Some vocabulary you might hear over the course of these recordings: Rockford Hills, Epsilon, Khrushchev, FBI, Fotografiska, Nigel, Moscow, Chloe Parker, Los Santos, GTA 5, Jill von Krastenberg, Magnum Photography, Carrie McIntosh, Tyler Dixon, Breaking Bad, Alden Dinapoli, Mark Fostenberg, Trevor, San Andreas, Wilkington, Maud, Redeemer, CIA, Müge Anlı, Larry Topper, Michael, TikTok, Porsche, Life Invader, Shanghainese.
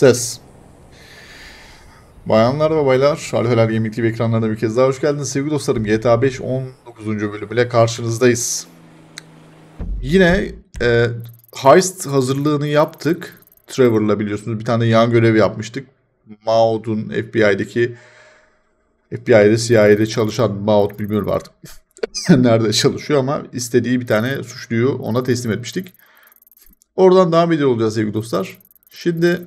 Ses. Bayanlar ve baylar, Şarjörler Game TV ekranlarına bir kez daha hoş geldiniz. Sevgili dostlarım, GTA 5 19. bölümüyle karşınızdayız. Yine heist hazırlığını yaptık. Trevor'la biliyorsunuz bir tane yan görevi yapmıştık. Maud'un FBI'de CIA'de çalışan Maud, bilmiyorum artık nerede çalışıyor ama istediği bir tane suçluyu ona teslim etmiştik. Oradan devam ediyor olacağız sevgili dostlar. Şimdi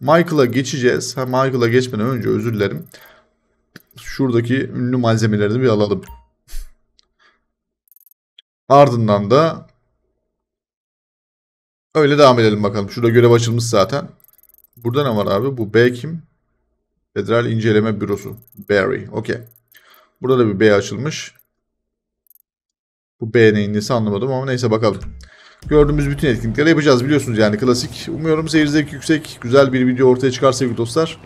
Michael'a geçeceğiz. Michael'a geçmeden önce özür dilerim. Şuradaki ünlü malzemelerini bir alalım. Ardından da öyle devam edelim bakalım. Şurada görev açılmış zaten. Burada ne var abi? Bu B kim? Federal İnceleme Bürosu. Barry. Okey. Burada da bir B açılmış. Bu B neyin nesi anlamadım ama neyse bakalım. Gördüğümüz bütün etkinlikleri yapacağız biliyorsunuz yani klasik. Umuyorum seyir zevki yüksek, güzel bir video ortaya çıkar sevgili dostlar.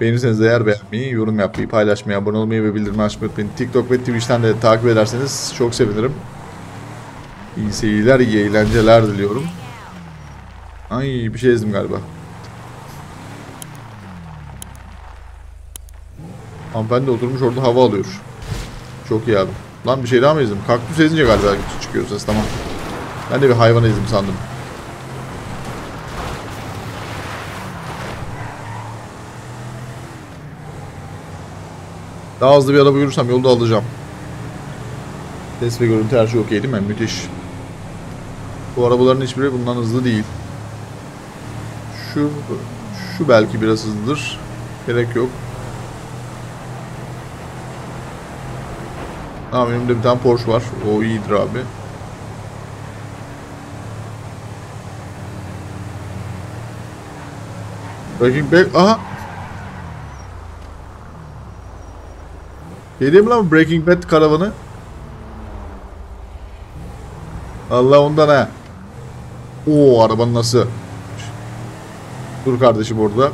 Beğenirseniz eğer beğenmeyi, yorum yapmayı, paylaşmayı, abone olmayı ve bildirimi açmayı unutmayın. TikTok ve Twitch'ten de takip ederseniz çok sevinirim. İyi seyirler, iyi eğlenceler diliyorum. Ay bir şey ezdim galiba. Hanımefendi oturmuş orada hava alıyor. Çok iyi abi. Lan bir şey daha mı ezdim? Kaktüs ezince galiba çıkıyor ses, tamam. Ben de bir hayvan ezdim sandım. Daha hızlı bir araba görürsem yolda alacağım. Ses ve görüntü her şey okey değil mi? Müthiş. Bu arabaların hiçbiri bundan hızlı değil. Şu belki biraz hızlıdır. Gerek yok. Tamam, önümde bir tane Porsche var. O iyidir abi. Breaking Bad, aha! Geliyor mu lan Breaking Bad karavanı? Allah ondan ha! Oo, arabanın nasıl? Dur kardeşim orada.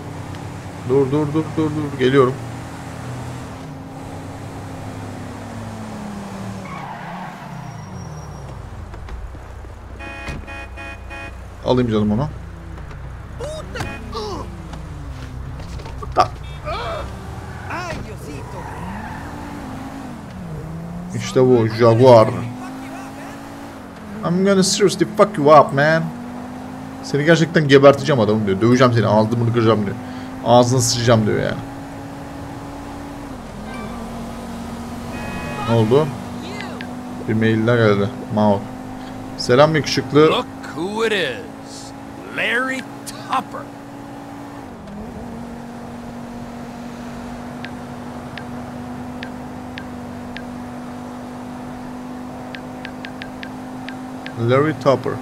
Dur, geliyorum. Alayım canım onu. İşte bu Jaguar. I'm gonna seriously fuck you up man. Seni gerçekten geberteceğim adamım diyor. Döveceğim seni, ağzını kıracağım diyor. Ağzını sıçacağım diyor yani. Ne oldu? Bir mailler geldi. Maud. Selam yakışıklı. Look who it is. Larry Topper. Larry Topper.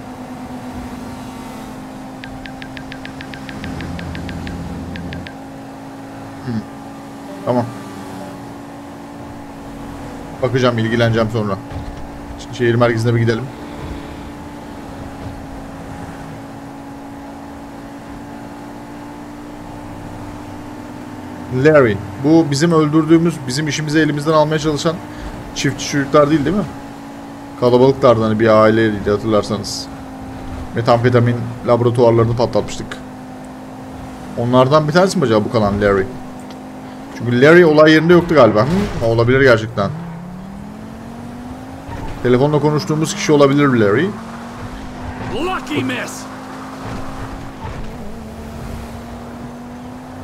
Tamam. Bakacağım, ilgileneceğim sonra. Şimdi şehir merkezine bir gidelim. Larry. Bu bizim öldürdüğümüz, bizim işimizi elimizden almaya çalışan çiftçi çocuklar değil mi? Kalabalıklardan hani bir aileydi hatırlarsanız. Metamfetamin laboratuvarlarını patlatmıştık. Onlardan bir tanesi mi acaba bu kalan Larry? Çünkü Larry olay yerinde yoktu galiba. Olabilir gerçekten. Telefonla konuştuğumuz kişi olabilir Larry.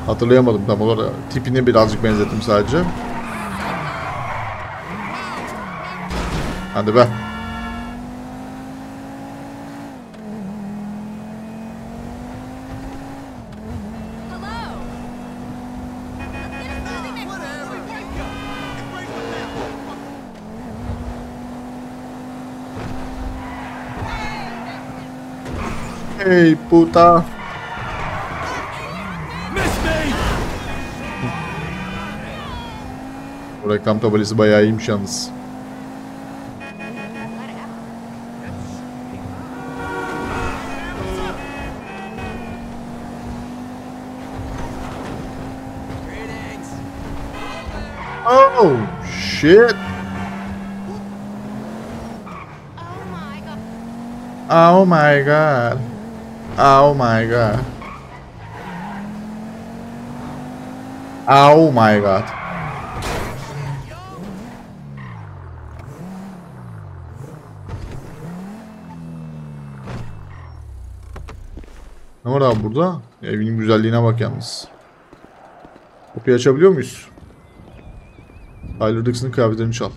Hatırlayamadım tam olarak. Tipini birazcık benzettim sadece. Hadi be. Hey puta. Bu reklam tabelası bayağı iyiymiş yalnız. Oh shit. Oh my god. Oh my god. Oh my god. Ne var abi burada? Evinin güzelliğine bak yalnız. Kapıyı açabiliyor muyuz? Tyler Dixon'ın kıyafetlerini çal.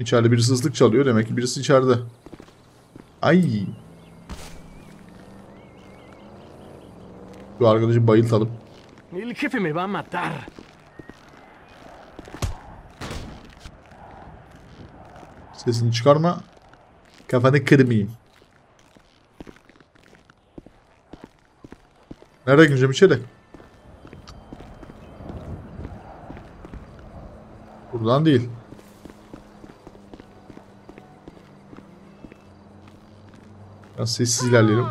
İçeride birisi ıslık çalıyor. Demek ki birisi içeride. Ay. Şu arkadaşı bayıltalım. Sesini çıkarma. Kafanı kırmayayım. Nereye gireceğim içeri? Buradan değil. Ben sessiz ilerleyelim.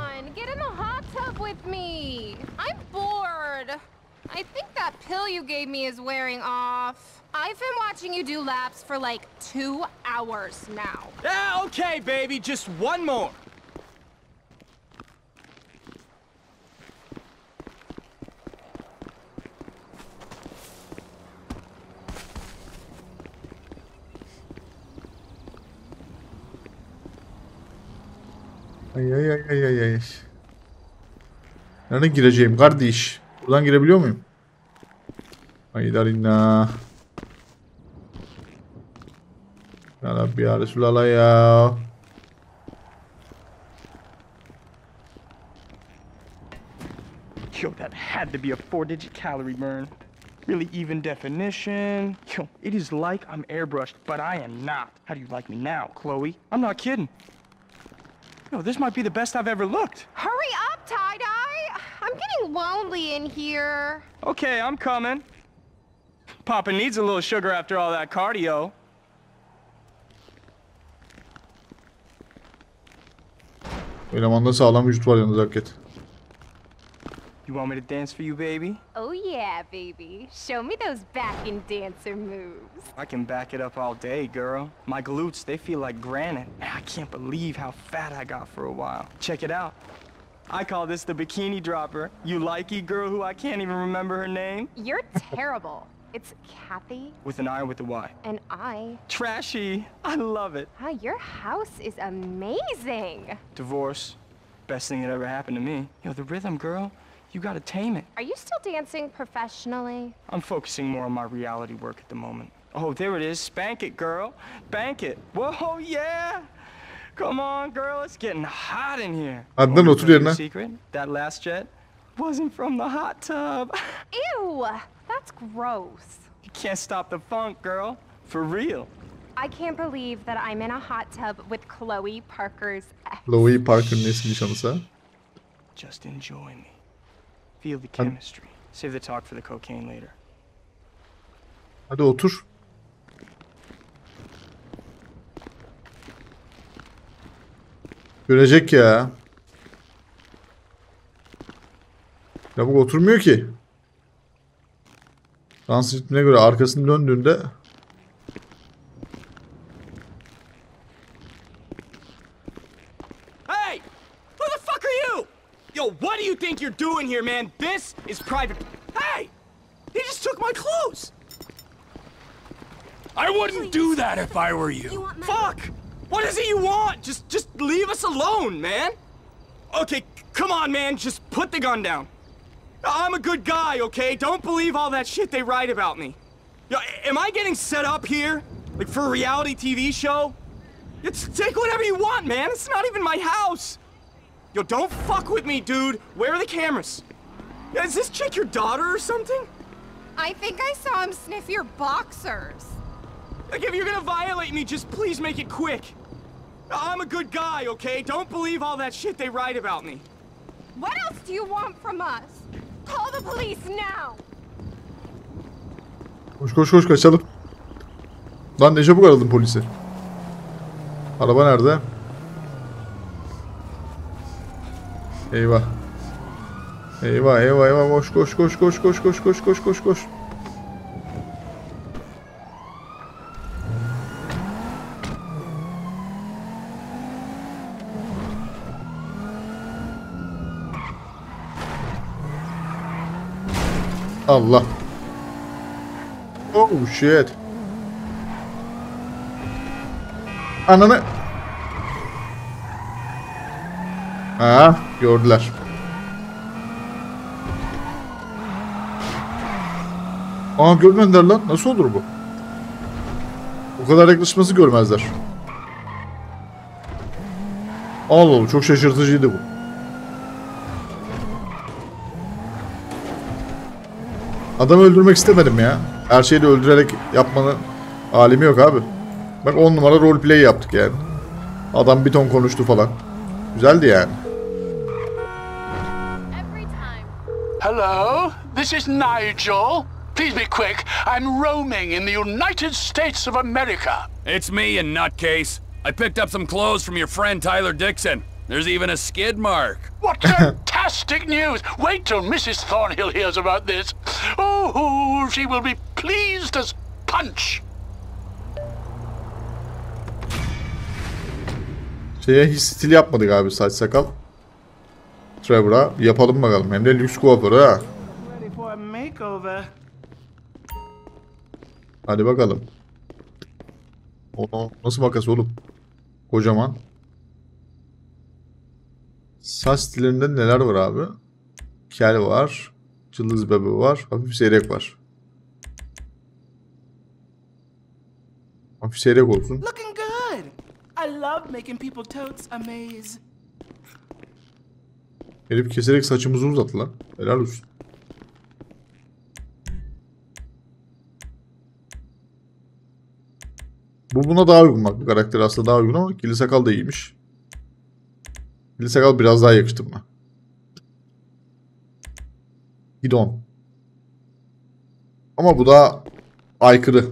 You gave me is wearing off. I've been watching you do laps for like 2 hours now. Yeah, okay, baby, just one more. Ay. Nereden gireceğim kardeş? Buradan girebiliyor muyum? Haydarina. Ya Rabbi ya Resulallah ya. Yo, that had to be a 4-digit calorie burn. Really even definition. Yo, it is like I'm airbrushed, but I am not. How do you like me now, Chloe? I'm not kidding. Yo, this might be the best I've ever looked. Hurry up, tie-dye. I'm getting lonely in here. Okay, I'm coming. Papa needs a little sugar after all that cardio. Elemanda sağlam vücut var yalnız hareket. You want me to dance for you, baby? Oh yeah, baby. Show me those back and dancer moves. I can back it up all day, girl. My glutes, they feel like granite. I can't believe how fat I got for a while. Check it out. I call this the bikini dropper. You likey girl who I can't even remember her name? You're terrible. It's Kathy. With an I with a Y. An I. Trashy. I love it. Ah, your house is amazing. Divorce. Best thing that ever happened to me. Yo, the rhythm, girl. You gotta tame it. Are you still dancing professionally? I'm focusing more on my reality work at the moment. Oh, there it is. Spank it, girl. Bank it. Whoa, yeah. Come on, girl. It's getting hot in here. I've done what's weird, man. Secret? That last jet wasn't from the hot tub. Ew. That's gross. You can't stop the funk, girl. For real. I can't believe that I'm in a hot tub with Chloe Parker's ex. Chloe Parker'ın nesiymiş anısa? Just enjoy me. Feel the chemistry. Save the talk for the cocaine later. Hadi otur. Görecek ya. Ya bu oturmuyor ki. Dans ritmine göre arkasını döndüğünde Hey! Who the fuck are you? Yo, what do you think you're doing here, man? This is private. Hey! They just took my clothes. I wouldn't do that if I were you. Fuck! What is it you want? Just leave us alone, man. Okay, come on, man. Just put the gun down. I'm a good guy, okay? Don't believe all that shit they write about me. Yo, am I getting set up here? Like for a reality TV show? It's, take whatever you want, man. It's not even my house. Yo, don't fuck with me, dude. Where are the cameras? Yo, is this chick your daughter or something? I think I saw him sniff your boxers. Like, if you're gonna violate me, just please make it quick. I'm a good guy, okay? Don't believe all that shit they write about me. What else do you want from us? Call the police now. Koş kaçalım. Lan ne çabuk aradım polisi. Araba nerede? Eyvah. Eyvah. Koş. Allah. Oh shit. Ananı. Ha, gördüler. Aa, görmediler lan. Nasıl olur bu? O kadar yaklaşması görmezler. Allah Allah, çok şaşırtıcıydı bu. Adamı öldürmek istemedim ya. Her şeyi de öldürerek yapmanın alemi yok abi. Bak 10 numara roleplay yaptık yani. Adam bir ton konuştu falan. Güzeldi yani. Hello, this is Nigel. Please be quick. I'm roaming in the United States of America. It's me, in nutcase. I picked up some clothes from your friend Tyler Dixon. There's even a skid mark. What fantastic news! Wait till Mrs. Thornhill hears about this. Oh, she will be pleased as punch. Şeye hiç stil yapmadık abi, saç sakal. Trevor'a yapalım bakalım. Hem de lüks kuaförü ha. Hadi bakalım. Onu nasıl makas oğlum? Kocaman. Saç stillerinde neler var abi? Kel var. Cılız bebe var. Hafif seyrek var. Hafif seyrek olsun. Herif keserek saçımızı uzattı lan. Helal olsun. Bu buna daha uygun bak. Bu karakter aslında daha uygun ama kirli sakal da iyiymiş. Kirli sakal biraz daha yakıştı buna. Gidon. Ama bu daha aykırı.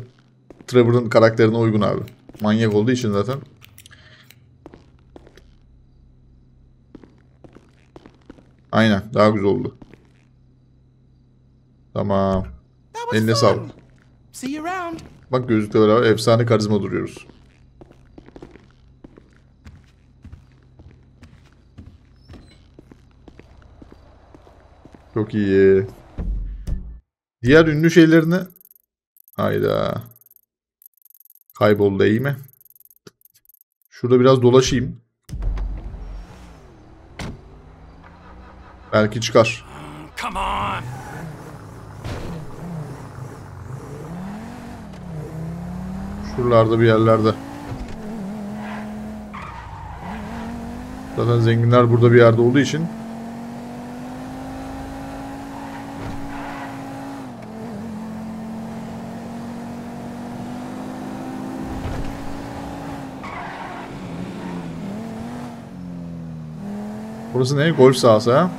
Trevor'ın karakterine uygun abi. Manyak olduğu için zaten. Aynen, daha güzel oldu. Tamam. Eline sağlık. Bak gözlükle beraber efsane karizma duruyoruz. Çok iyi. Diğer ünlü şeylerini... Hayda. Kayboldu, iyi mi? Şurada biraz dolaşayım. Belki çıkar. Şuralarda bir yerlerde. Zaten zenginler burada bir yerde olduğu için. Burası ne? Golf sahası ha?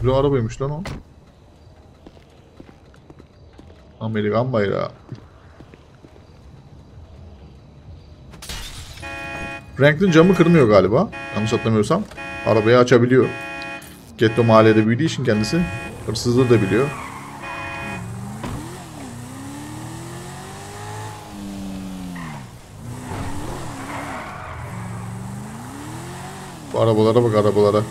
Güzel arabaymış lan o. Amerikan bayrağı. Franklin camı kırmıyor galiba. Yanlış hatırlamıyorsam. Arabayı açabiliyor. Ghetto mahallede büyüdüğü için kendisi. Hırsızlığı da biliyor. Bu arabalara bak, arabalara.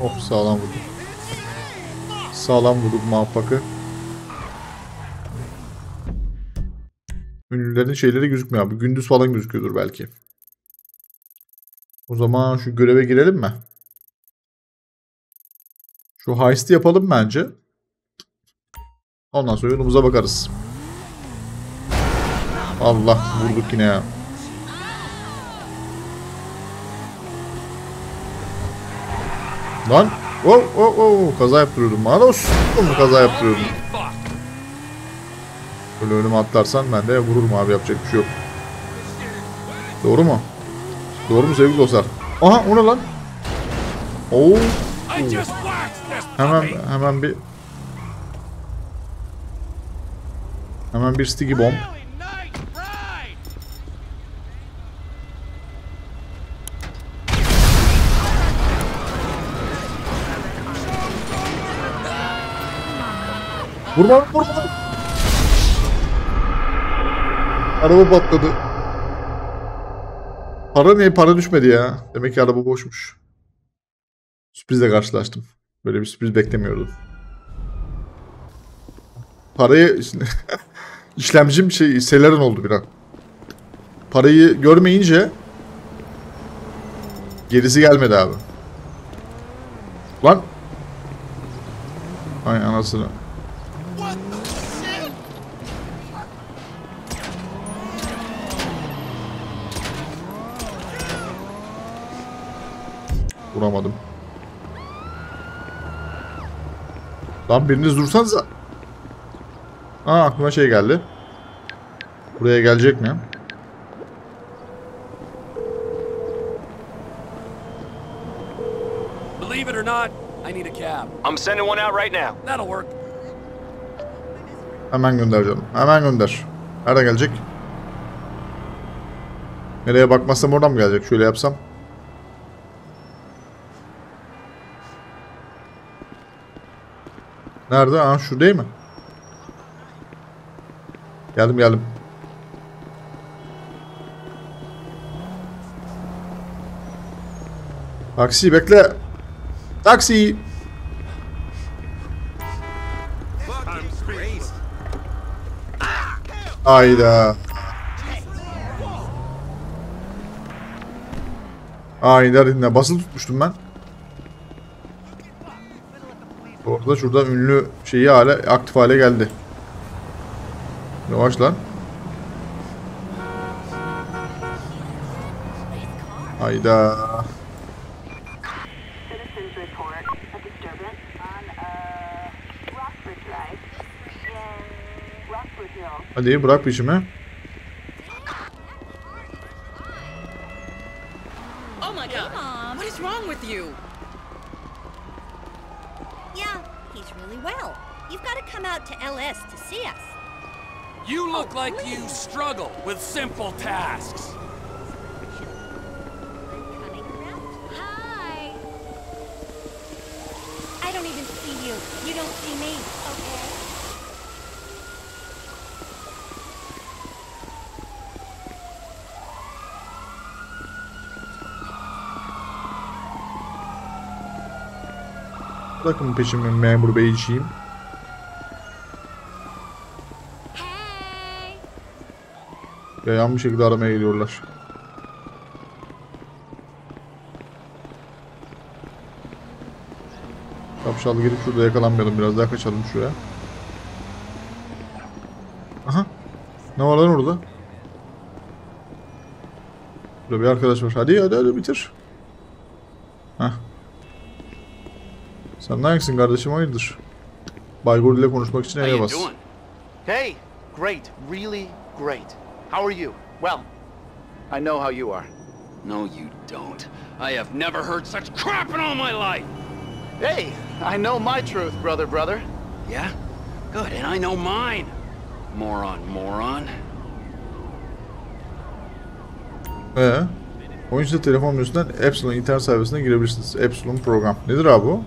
Oh, sağlam vurduk. Sağlam vurduk muvaffakı. Ünlülerin şeyleri gözükmüyor abi. Gündüz falan gözüküyordur belki. O zaman şu göreve girelim mi? Şu heist'i yapalım bence. Ondan sonra yolumuza bakarız. Allah, vurduk yine ya. Lan, kaza yaptırıyordum. Manos, kaza yaptırıyordum. Böyle önüme atlarsan ben de vururum abi, yapacak bir şey yok. Doğru mu? Doğru mu sevgili dostlar? Aha o ne lan? Oo. Hemen bir sticky bomb. Vurma, vurma. Araba patladı. Para niye? Para düşmedi ya. Demek ki araba boşmuş. Sürprizle karşılaştım. Böyle bir sürpriz beklemiyordum. Parayı... İşlemcim seleran oldu bir an. Parayı görmeyince... Gerisi gelmedi abi. Lan! Ay anasını... Vuramadım. Lan biriniz dursanıza. Aa aklıma şey geldi. Buraya gelecek mi? Believe it or not, I need a cab. I'm sending one out right now. That'll work. Hemen gönder canım. Hemen gönder. Nerede gelecek? Nereye bakmazsam oradan mı gelecek? Şöyle yapsam. Nerede? Aha şu değil mi? Geldim geldim. Taksi bekle. Taksi. Ayda. Ayda dinle. Basılı tutmuştum ben. Orada şurada ünlü şeyi hala aktif hale geldi. Yavaş lan. Hayda. Hadi bırak peşimi. You look like you struggle with simple tasks. Hi. I don't even see you. You don't see me. Okay. Bakın peşimden memur beyciğim. Yan bir şekilde aramaya geliyorlar. Kapşallı girip şurada yakalanmayalım. Biraz daha kaçalım şuraya. Aha. Ne var lan orada? Burada bir arkadaş var. Hadi hadi hadi bitir. Heh. Sen ne yaksın kardeşim? Hayırdır? Baygor ile konuşmak için eve bas. Hey, great. Really great. How are you? Well, I know how you are. No, you don't. I have never heard such crap in all my life! Hey, I know my truth, brother. Yeah? Good, and I know mine. Moron. Oyuncuda telefon menüsünden Epsilon internet sayfasına girebilirsiniz. Epsilon program. Nedir abi bu?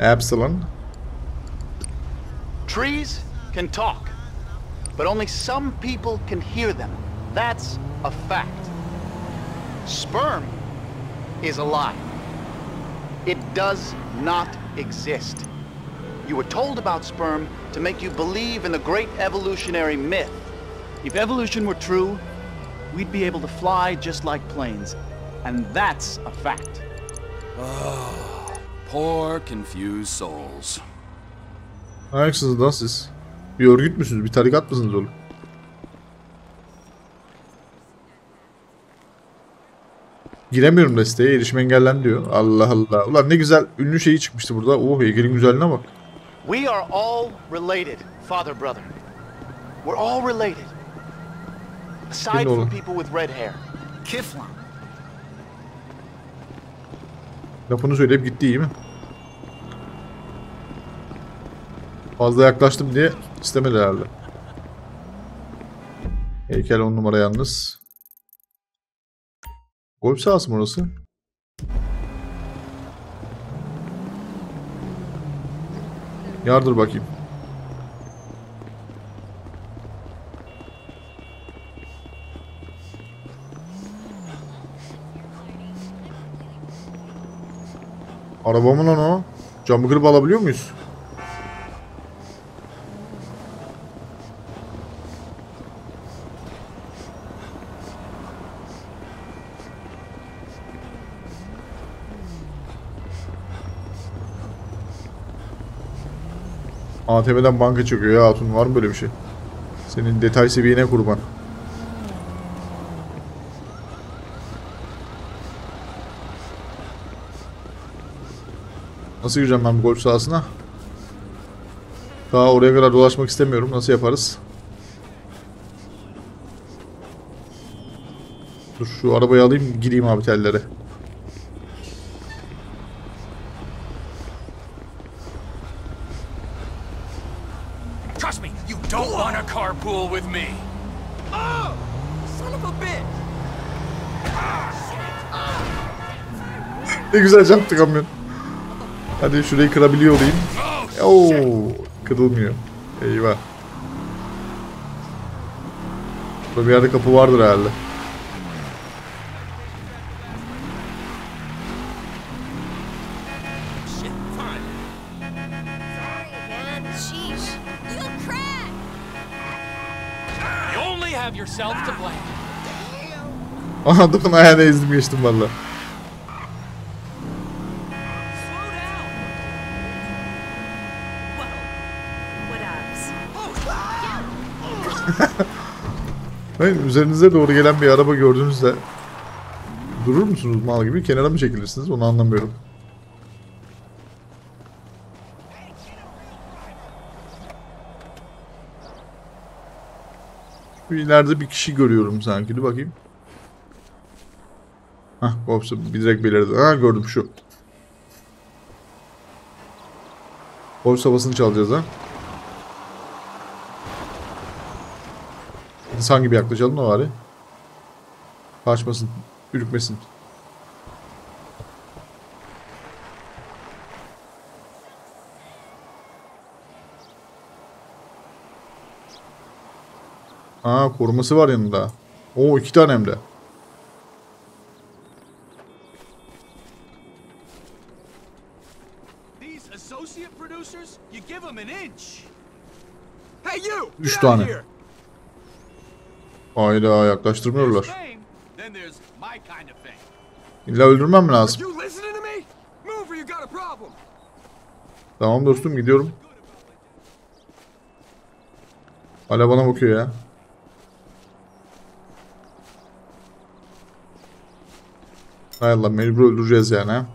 Epsilon. Trees can talk. But only some people can hear them. That's a fact. Sperm is a lie. It does not exist. You were told about sperm to make you believe in the great evolutionary myth. If evolution were true, we'd be able to fly just like planes. And that's a fact. Oh, poor confused souls. Haksız da siz. Bir örgüt müsünüz? Bir tarikat mısınız oğlum? Giremiyorum da siteye. Erişim engellendi diyor. Allah Allah. Ulan ne güzel ünlü şeyi çıkmıştı burada. Oh, Ege'nin güzelliğine bak. We are all related, father brother. We're all related. Aside from people with red hair. Kiflan. Laf onu söyleyip gitti, iyi mi? Fazla yaklaştım diye istemedi herhalde. Heykel 10 numara yalnız. Golf sahası mı orası? Yardır bakayım. Araba mı lan o? Camı kırıp alabiliyor muyuz? ATM'den banka çıkıyor ya hatun, var mı böyle bir şey? Senin detay seviyene kurban. Nasıl gireceğim ben bu golf sahasına? Daha oraya kadar dolaşmak istemiyorum. Nasıl yaparız? Dur şu arabayı alayım, gireyim abi tellere. Ne güzel yaptı kamyon. Hadi şurayı kırabiliyor olayım. Oo, kırılmıyor. Eyvah. Burada bir yerde kapı vardır herhalde. Aha dokun ayağına ezdim geçtim valla. Hayır, üzerinize doğru gelen bir araba gördüğünüzde durur musunuz mal gibi, kenara mı çekilirsiniz, onu anlamıyorum. Bir ileride bir kişi görüyorum sanki, dur bakayım. Hah, hopsa bir direkt belirdi. Ha, gördüm şu. Golf havasını çalacağız ha. İnsan gibi yaklaşalım ne var ya. Kaçmasın, ürkmesin. Aa, koruması var yanında. Oo, 2 tane hem de. Hey you. 3 tane. Hayda, yaklaştırmıyorlar. İlla öldürmem lazım. Tamam dostum, gidiyorum. Hala bana bakıyor ya. Hay Allah, mecbur öldüreceğiz yani ha.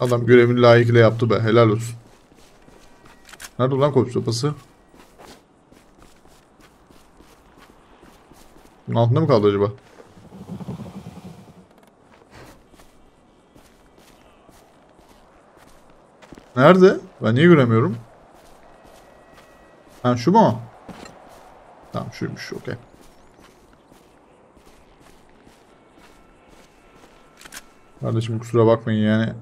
Adam görevini layıkıyla yaptı be, helal olsun. Nerede lan koç sopası? Bunun altında mı kaldı acaba? Nerede? Ben niye göremiyorum? Ha, şu mu? Tamam, şuymuş, okey. Kardeşim kusura bakmayın yani.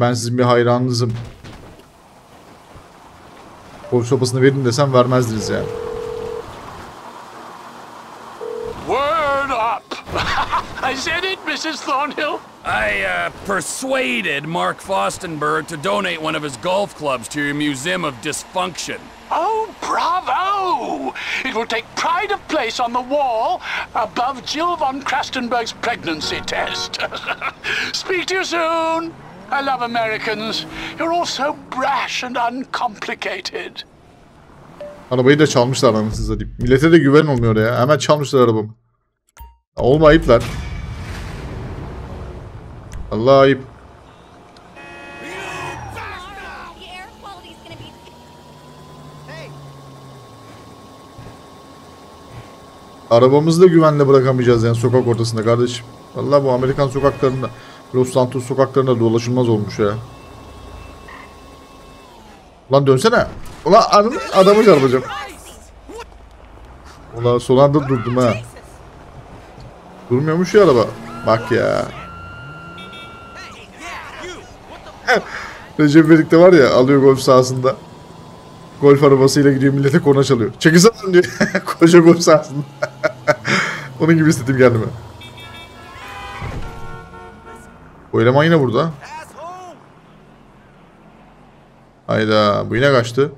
Ben sizin bir hayranınızım. Golf sopasını verin desem vermezdiniz yani. Word up! I said it, Mrs. Thornhill? I, persuaded Mark Fostenberg to donate one of his golf clubs to your Museum of Dysfunction. Oh, bravo! It will take pride of place on the wall above Jill von Krastenberg's pregnancy test. Speak to you soon. I love Americans. You're all so brash and uncomplicated. Arabayı da çalmışlar anasını satayım. Millete de güven olmuyor ya. Hemen çalmışlar arabamı. Olma ayıp lan. Allah ayıp. Arabamızı da güvenle bırakamayacağız yani sokak ortasında kardeşim. Vallahi bu Amerikan sokaklarında, Los Santos sokaklarında dolaşılmaz olmuş ya. Lan dönsene. Ulan adamı çarpacağım. Ulan son anda durdum ha. Durmuyormuş ya araba. Bak ya. Recep Vedik'te var ya, alıyor golf sahasında. Golf arabasıyla gidiyor, millete korna çalıyor. Çekilsene diyor. Koca golf sahasında. Onun gibi istedim kendime. Bu eleman yine burada. Hayda, bu yine kaçtı.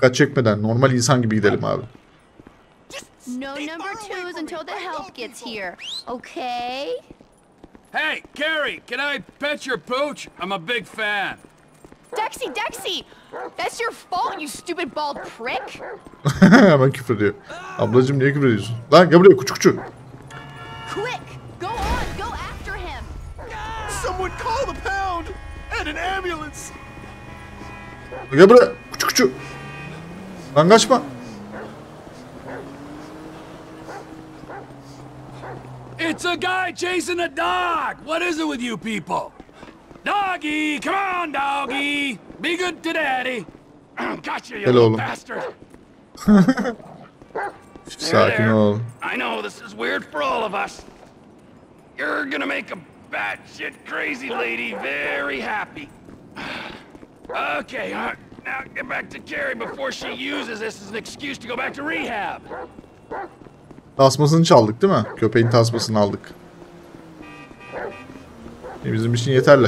Kaç çekmeden, normal insan gibi gidelim abi. No number twos until the help gets here, okay? Hey, Carrie, can I pet your pooch? I'm a big fan. Dexy, that's your fault, you stupid bald prick. Hemen küfür ediyor. Ablacığım niye küfür ediyorsun? Lan gel buraya küçükçü. Quick, go on, go after him. Someone call the pound and an ambulance. Gel buraya küçükçü. Lan kaçma. It's a guy chasing a dog. What is it with you people? Doggy, come on, doggy. Be good to daddy. Gotcha, you little bastard. Sakin ol. I know this is weird for all of us. You're gonna make a batshit crazy lady very happy. Okay, now get back to Carrie before she uses this as an excuse to go back to rehab. Tasmasını çaldık değil mi? Köpeğin tasmasını aldık. Bizim için yeterli.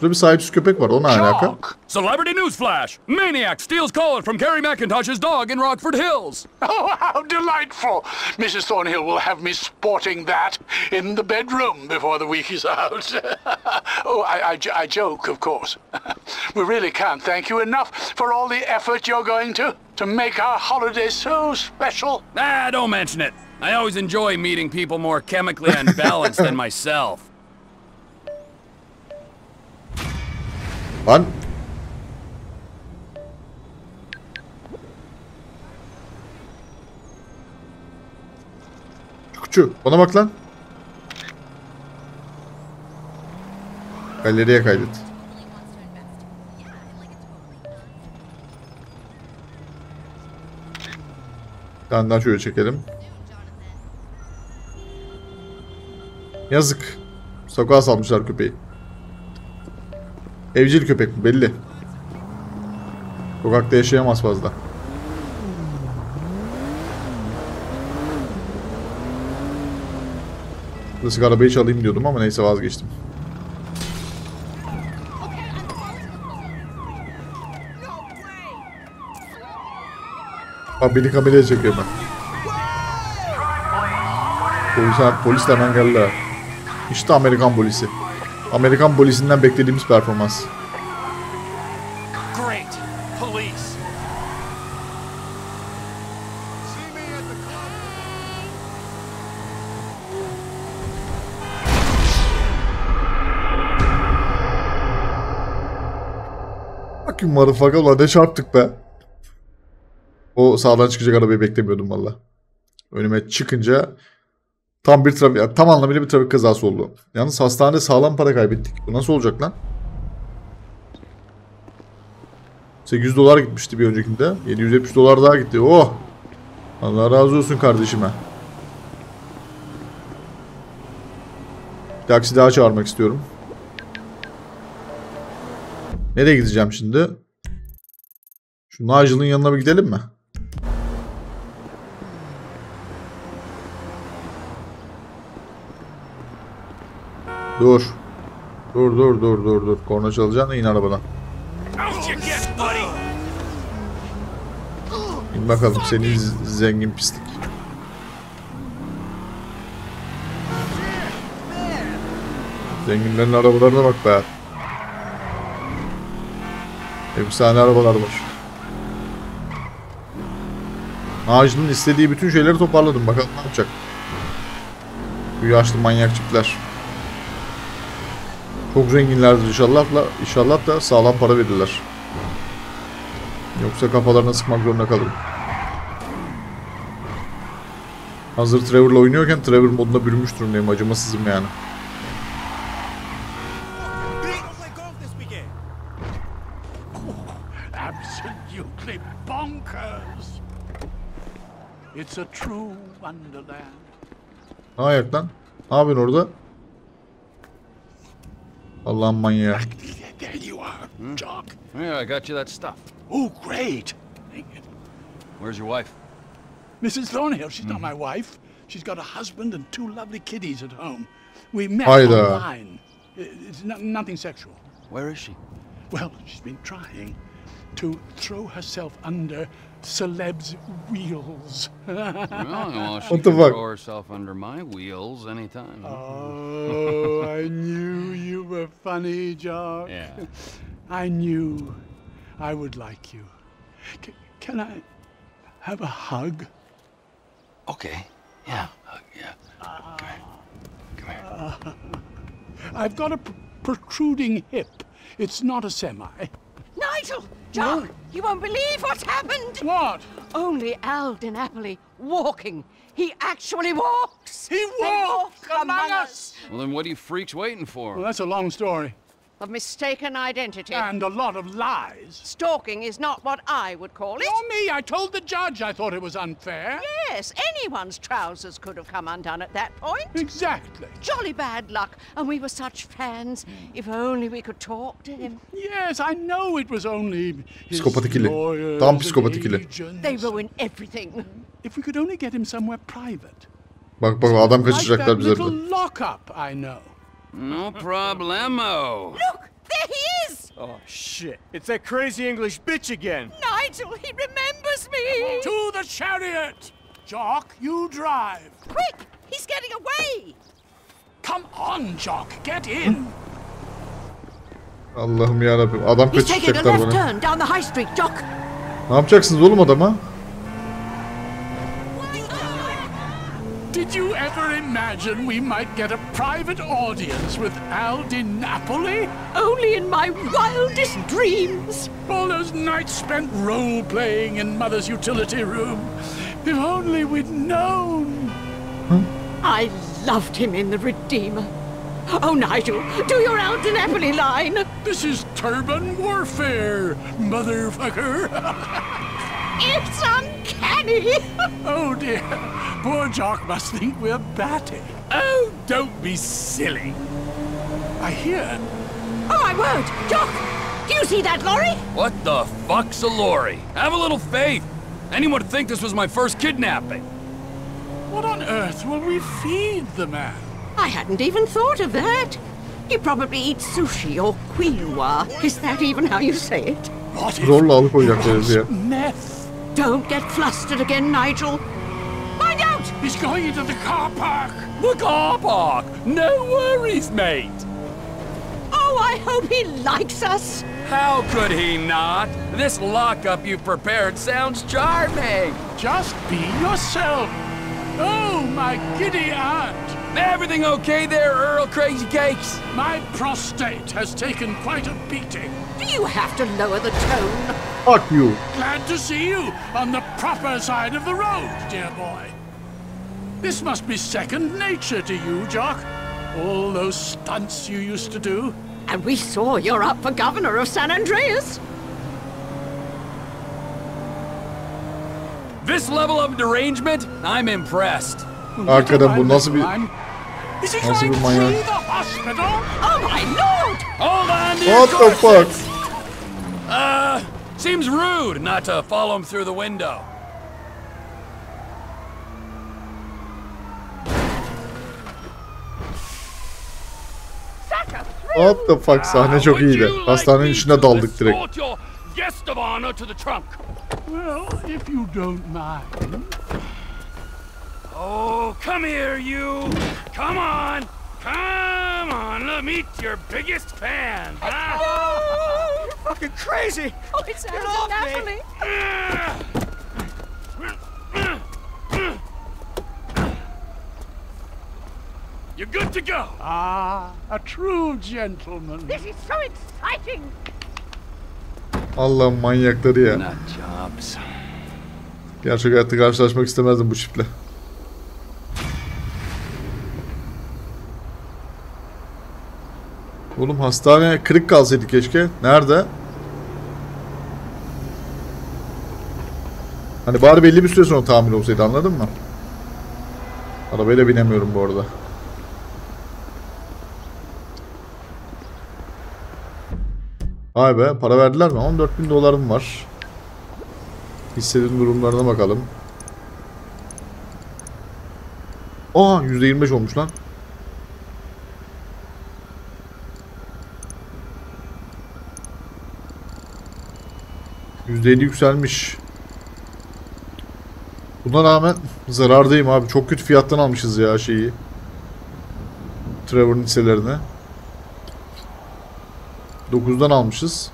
Şurada bir sahipsiz köpek var. O ne alaka? Celebrity news flash. Maniac steals collar from Carrie McIntosh's dog in Rockford Hills. Oh, how delightful. Mrs. Thornhill will have me sporting that in the bedroom before the week is out. Oh, I joke, of course. We really can't thank you enough for all the effort you're going to make our holiday so special. Ah, don't mention it. I always enjoy meeting people more chemically unbalanced than myself. Lan. Küçük, bana bak lan. Galeriye kaydet. Bir tane daha şöyle çekelim. Yazık. Sokağa salmışlar köpeği. Evcil köpek mi? Belli. Sokakta yaşayamaz fazla. Klasik arabayı çalayım diyordum ama neyse vazgeçtim. Bak beni kameraya çekiyor ben. Polis hemen geldi. İşte Amerikan polisi. Amerikan polisinden beklediğimiz performans. Great police. Bak ki marifaka ulan ne çarptık be. O sağdan çıkacak arabayı beklemiyordum valla. Önüme çıkınca tam bir trafik, tam anlamıyla bir trafik kazası oldu. Yalnız hastanede sağlam para kaybettik. Bu nasıl olacak lan? 800 dolar gitmişti bir öncekinde. 770 dolar daha gitti. Oh! Allah razı olsun kardeşime. Bir taksi daha çağırmak istiyorum. Nereye gideceğim şimdi? Şu Nigel'ın yanına bir gidelim mi? Dur. Dur. Korna çalacaksın da in arabadan. İn bakalım seni zengin pislik. Zenginlerin arabalarına bak be. Efsane arabalar var. Ağacının istediği bütün şeyleri toparladım. Bakalım ne yapacak. Bu yaşlı manyak tipler. Çok zenginlerdir inşallah da sağlam para verirler. Yoksa kafalarına sıkmak zorunda kalırım. Hazır Trevor'la oynuyorken Trevor moduna bürünmüş durumdayım. Acımasızım yani. Ne ayak lan? Ne yapıyorsun orada? Allah'ım manyağı. Yeah, I got you that stuff. Oh, great. Where's your wife? Mrs. Thornhill. She's not my wife. She's got a husband and two lovely kiddies at home. We met online. It's nothing sexual. Where is she? Well, she's been trying to throw herself under celebs' wheels. Well, she can throw herself under my wheels anytime. Oh, I knew you were funny, Jock. Yeah. I knew I would like you. Can I have a hug? Okay. Yeah. Hug. Yeah. Come here. I've got a protruding hip. It's not a semi. Nigel! John! No. You won't believe what's happened! What? Only Alden Dinapoli walking. He actually walks! He walks among us! Well, then what are you freaks waiting for? Well, that's a long story. Of mistaken identity. And a lot of lies. Stalking is not what I would call it. Nor me! I told the judge I thought it was unfair. Yes, anyone's trousers could have come undone at that point. Exactly. Jolly bad luck, and we were such fans. If only we could talk to him. Yes, I know it was only his lawyers and agents. They ruin everything. If we could only get him somewhere private. Bak adam kaçacaklar bize. Like that little lock-up, I know. No problemo. Look, there he is. Oh shit! It's that crazy English bitch again. Nigel, he remembers me. To the chariot, Jock. You drive. Quick! He's getting away. Come on, Jock. Get in. Allah'ım ya Rabbim. Adam kaçacaklar bana. He's taking a left turn down the high street, Jock. Ne yapacaksınız oğlum adama? Did you ever imagine we might get a private audience with Alden Dinapoli? Only in my wildest dreams. All those nights spent role-playing in Mother's utility room. If only we'd known. Huh? I loved him in the Redeemer. Oh, Nigel, do your Alden Dinapoli line. This is turban warfare, motherfucker. It's uncanny! Oh dear, poor Jock must think we're batty. Oh, don't be silly. I hear. Oh, I won't! Jock! Do you see that lorry? What the fuck's a lorry? Have a little faith. Anyone would think this was my first kidnapping. What on earth will we feed the man? I hadn't even thought of that. He probably eats sushi or quinoa. Is that even how you say it? What if meth? Don't get flustered again, Nigel. Find out! He's going into the car park! The car park! No worries, mate! Oh, I hope he likes us! How could he not? This lockup you prepared sounds charming! Just be yourself! Oh, my giddy aunt! Everything okay there, Earl Crazy Cakes? My prostate has taken quite a beating. Do you have to lower the tone? Fuck you. Glad to see you on the proper side of the road, dear boy. This must be second nature to you, Jock. All those stunts you used to do. And we saw you're up for governor of San Andreas. This level of derangement, I'm impressed. Arkadaşlar bu nasıl bir manyak? Oh my lord! Hold on to your corsets. What the fuck? Seems rude not to follow him through the window. What the fuck, sahne çok iyiydi. Hastanenin içine daldık direkt. Guest of honor to the trunk. Well, if you don't mind. Oh, come here, you. Come on. Come on. Let me meet your biggest fan. Oh, you're fucking crazy. Oh, it's Alden Dinapoli. You're good to go. Ah, a true gentleman. This is so exciting. Allah'ım manyakları ya. Gerçek hayatta karşılaşmak istemezdim bu çiftle. Oğlum hastane kırık kalsaydı keşke. Nerede? Hani bari belli bir süre sonra tamir olsaydı, anladın mı? Arabayla binemiyorum bu arada. Vay be, para verdiler mi? 14.000 dolarım var. Hisselerin durumlarına bakalım. Oha, %25 olmuş lan. %50 yükselmiş. Buna rağmen zarardayım abi. Çok kötü fiyattan almışız ya şeyi. Trevor'ın hisselerini. 9'dan almışız.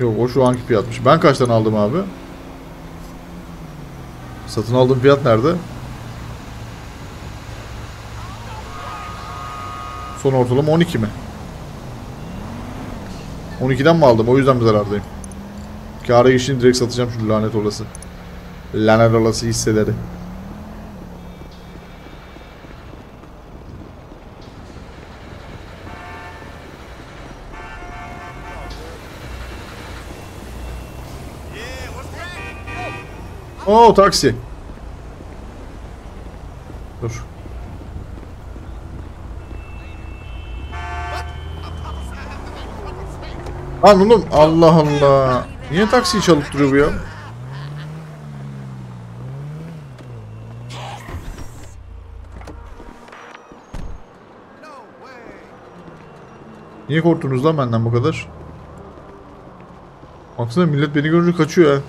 Yok, o şu anki fiyatmış. Ben kaçtan aldım abi? Satın aldığım fiyat nerede? Son ortalama 12 mi? 12'den mi aldım? O yüzden bir zarardayım. Kâra işini direkt satacağım şu lanet olası. Lanet olası hisseleri. Oo, taksi. Dur. Lan oğlum, Allah Allah. Niye taksiyi çalıp duruyor bu ya? Niye korktunuz lan benden bu kadar? Baksana, millet beni görünce kaçıyor ha.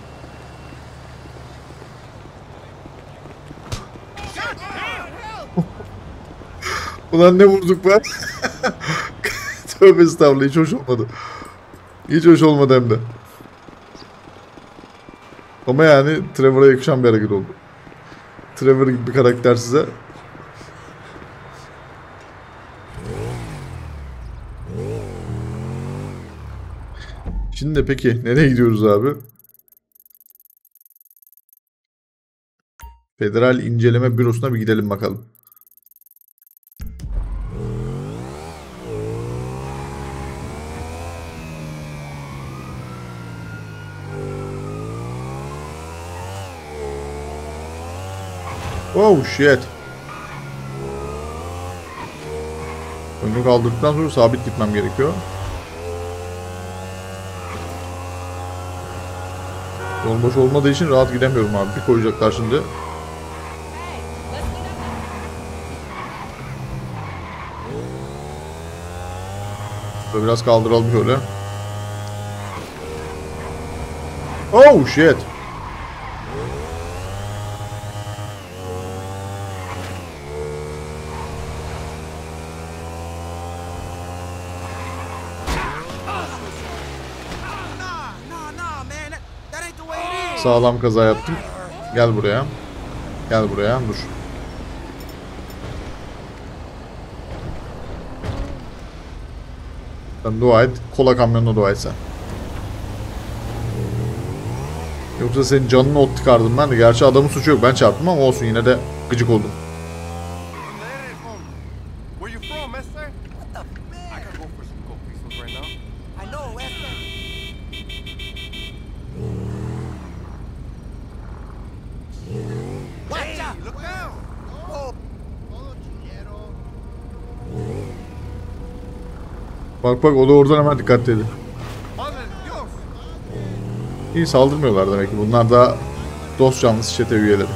Ulan ne vurduk ben? Tövbe estağfurullah, hiç hoş olmadı. Hiç hoş olmadı hem de. Ama yani Trevor'a yakışan bir hareket oldu. Trevor gibi bir karakter size. Şimdi peki nereye gidiyoruz abi? Federal İnceleme Bürosu'na bir gidelim bakalım. Oh shit. Önünü kaldırdıktan sonra sabit gitmem gerekiyor. Yol boş olmadığı için rahat gidemiyorum abi. Bir koyacaklar şimdi. Böyle biraz kaldıralım şöyle. Oh shit. Sağlam kaza yaptım. Gel buraya. Gel buraya. Dur. Sen dua et. Kola kamyonuna dua et sen. Yoksa senin canını ot tıkardım ben de. Gerçi adamın suçu yok. Ben çarptım ama olsun. Yine de gıcık oldum. Bak bak, o da oradan hemen dikkat edin. İyi, saldırmıyorlar demek ki. Bunlar da dost canlısı çete üyeleri.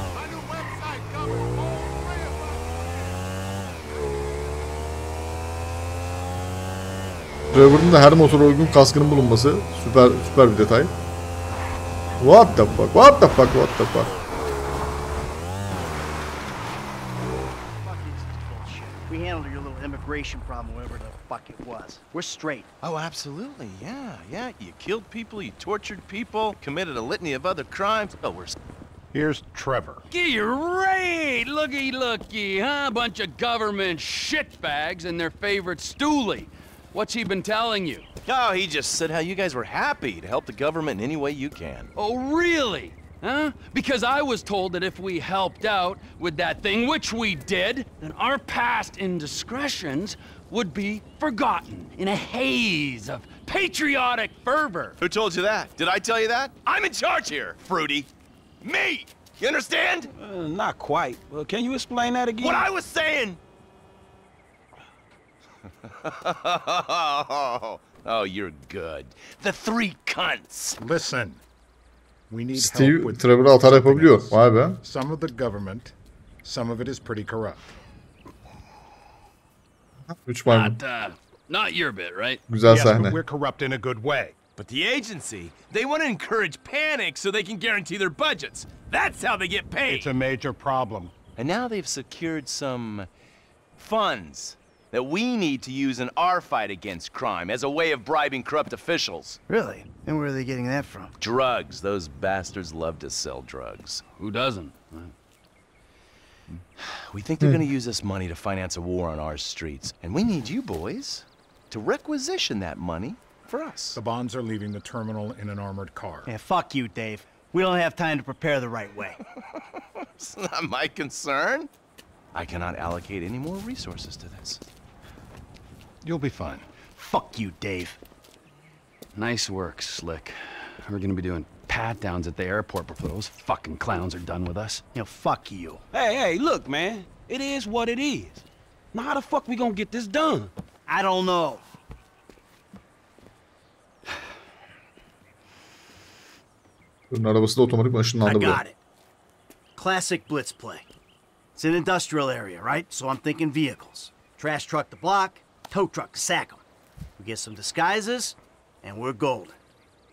Trevor'ın da her motora uygun kaskının bulunması süper bir detay. What the fuck? What the fuck? What the fuck? We handled your little immigration problem, whatever the fuck it was. We're straight. Oh, absolutely. Yeah. You killed people, you tortured people, committed a litany of other crimes. Oh, we're... Here's Trevor. Great! Looky, huh? Bunch of government shitbags and their favorite stoolie. What's he been telling you? Oh, he just said how you guys were happy to help the government in any way you can. Oh, really? Huh? Because I was told that if we helped out with that thing, which we did, then our past indiscretions would be forgotten in a haze of patriotic fervor. Who told you that? Did I tell you that? I'm in charge here, Fruity. Me! You understand? Not quite. Well, can you explain that again? What I was saying! Oh, you're good. The three cunts! Listen. We need help with some of the government, some of it is pretty corrupt. Which one? Not your bit, right? Yes, but we're corrupt in a good way. But the agency, they want to encourage panic so they can guarantee their budgets. That's how they get paid. It's a major problem. And now they've secured some funds that we need to use in our fight against crime as a way of bribing corrupt officials. Really? And where are they getting that from? Drugs. Those bastards love to sell drugs. Who doesn't? We think they're going to use this money to finance a war on our streets. And we need you boys to requisition that money for us. The bonds are leaving the terminal in an armored car. Yeah, fuck you, Dave. We don't have time to prepare the right way. It's not my concern. I cannot allocate any more resources to this. You'll be fine. Fuck you, Dave. Nice work, Slick. We're gonna be doing pat-downs at the airport before those fucking clowns are done with us. Yeah, fuck you. Hey, look, man. It is what it is. Now how the fuck we gonna get this done? I don't know. I got it. Classic blitz play. It's an industrial area, right? So I'm thinking vehicles. Trash truck to block, tow truck to sack them. We get some disguises, and we're golden.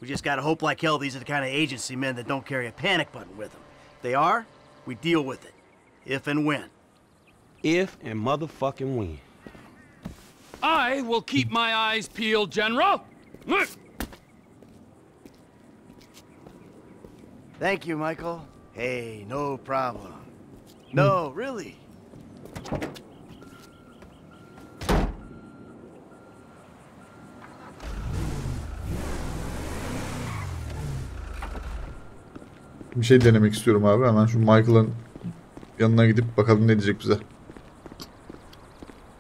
We just gotta hope like hell these are the kind of agency men that don't carry a panic button with them. If they are, we deal with it. If and when. If and motherfucking when. I will keep my eyes peeled, General! Thank you, Michael. Hey, no problem. No, really. Bir şey denemek istiyorum abi. Hemen şu Michael'ın yanına gidip bakalım ne diyecek bize.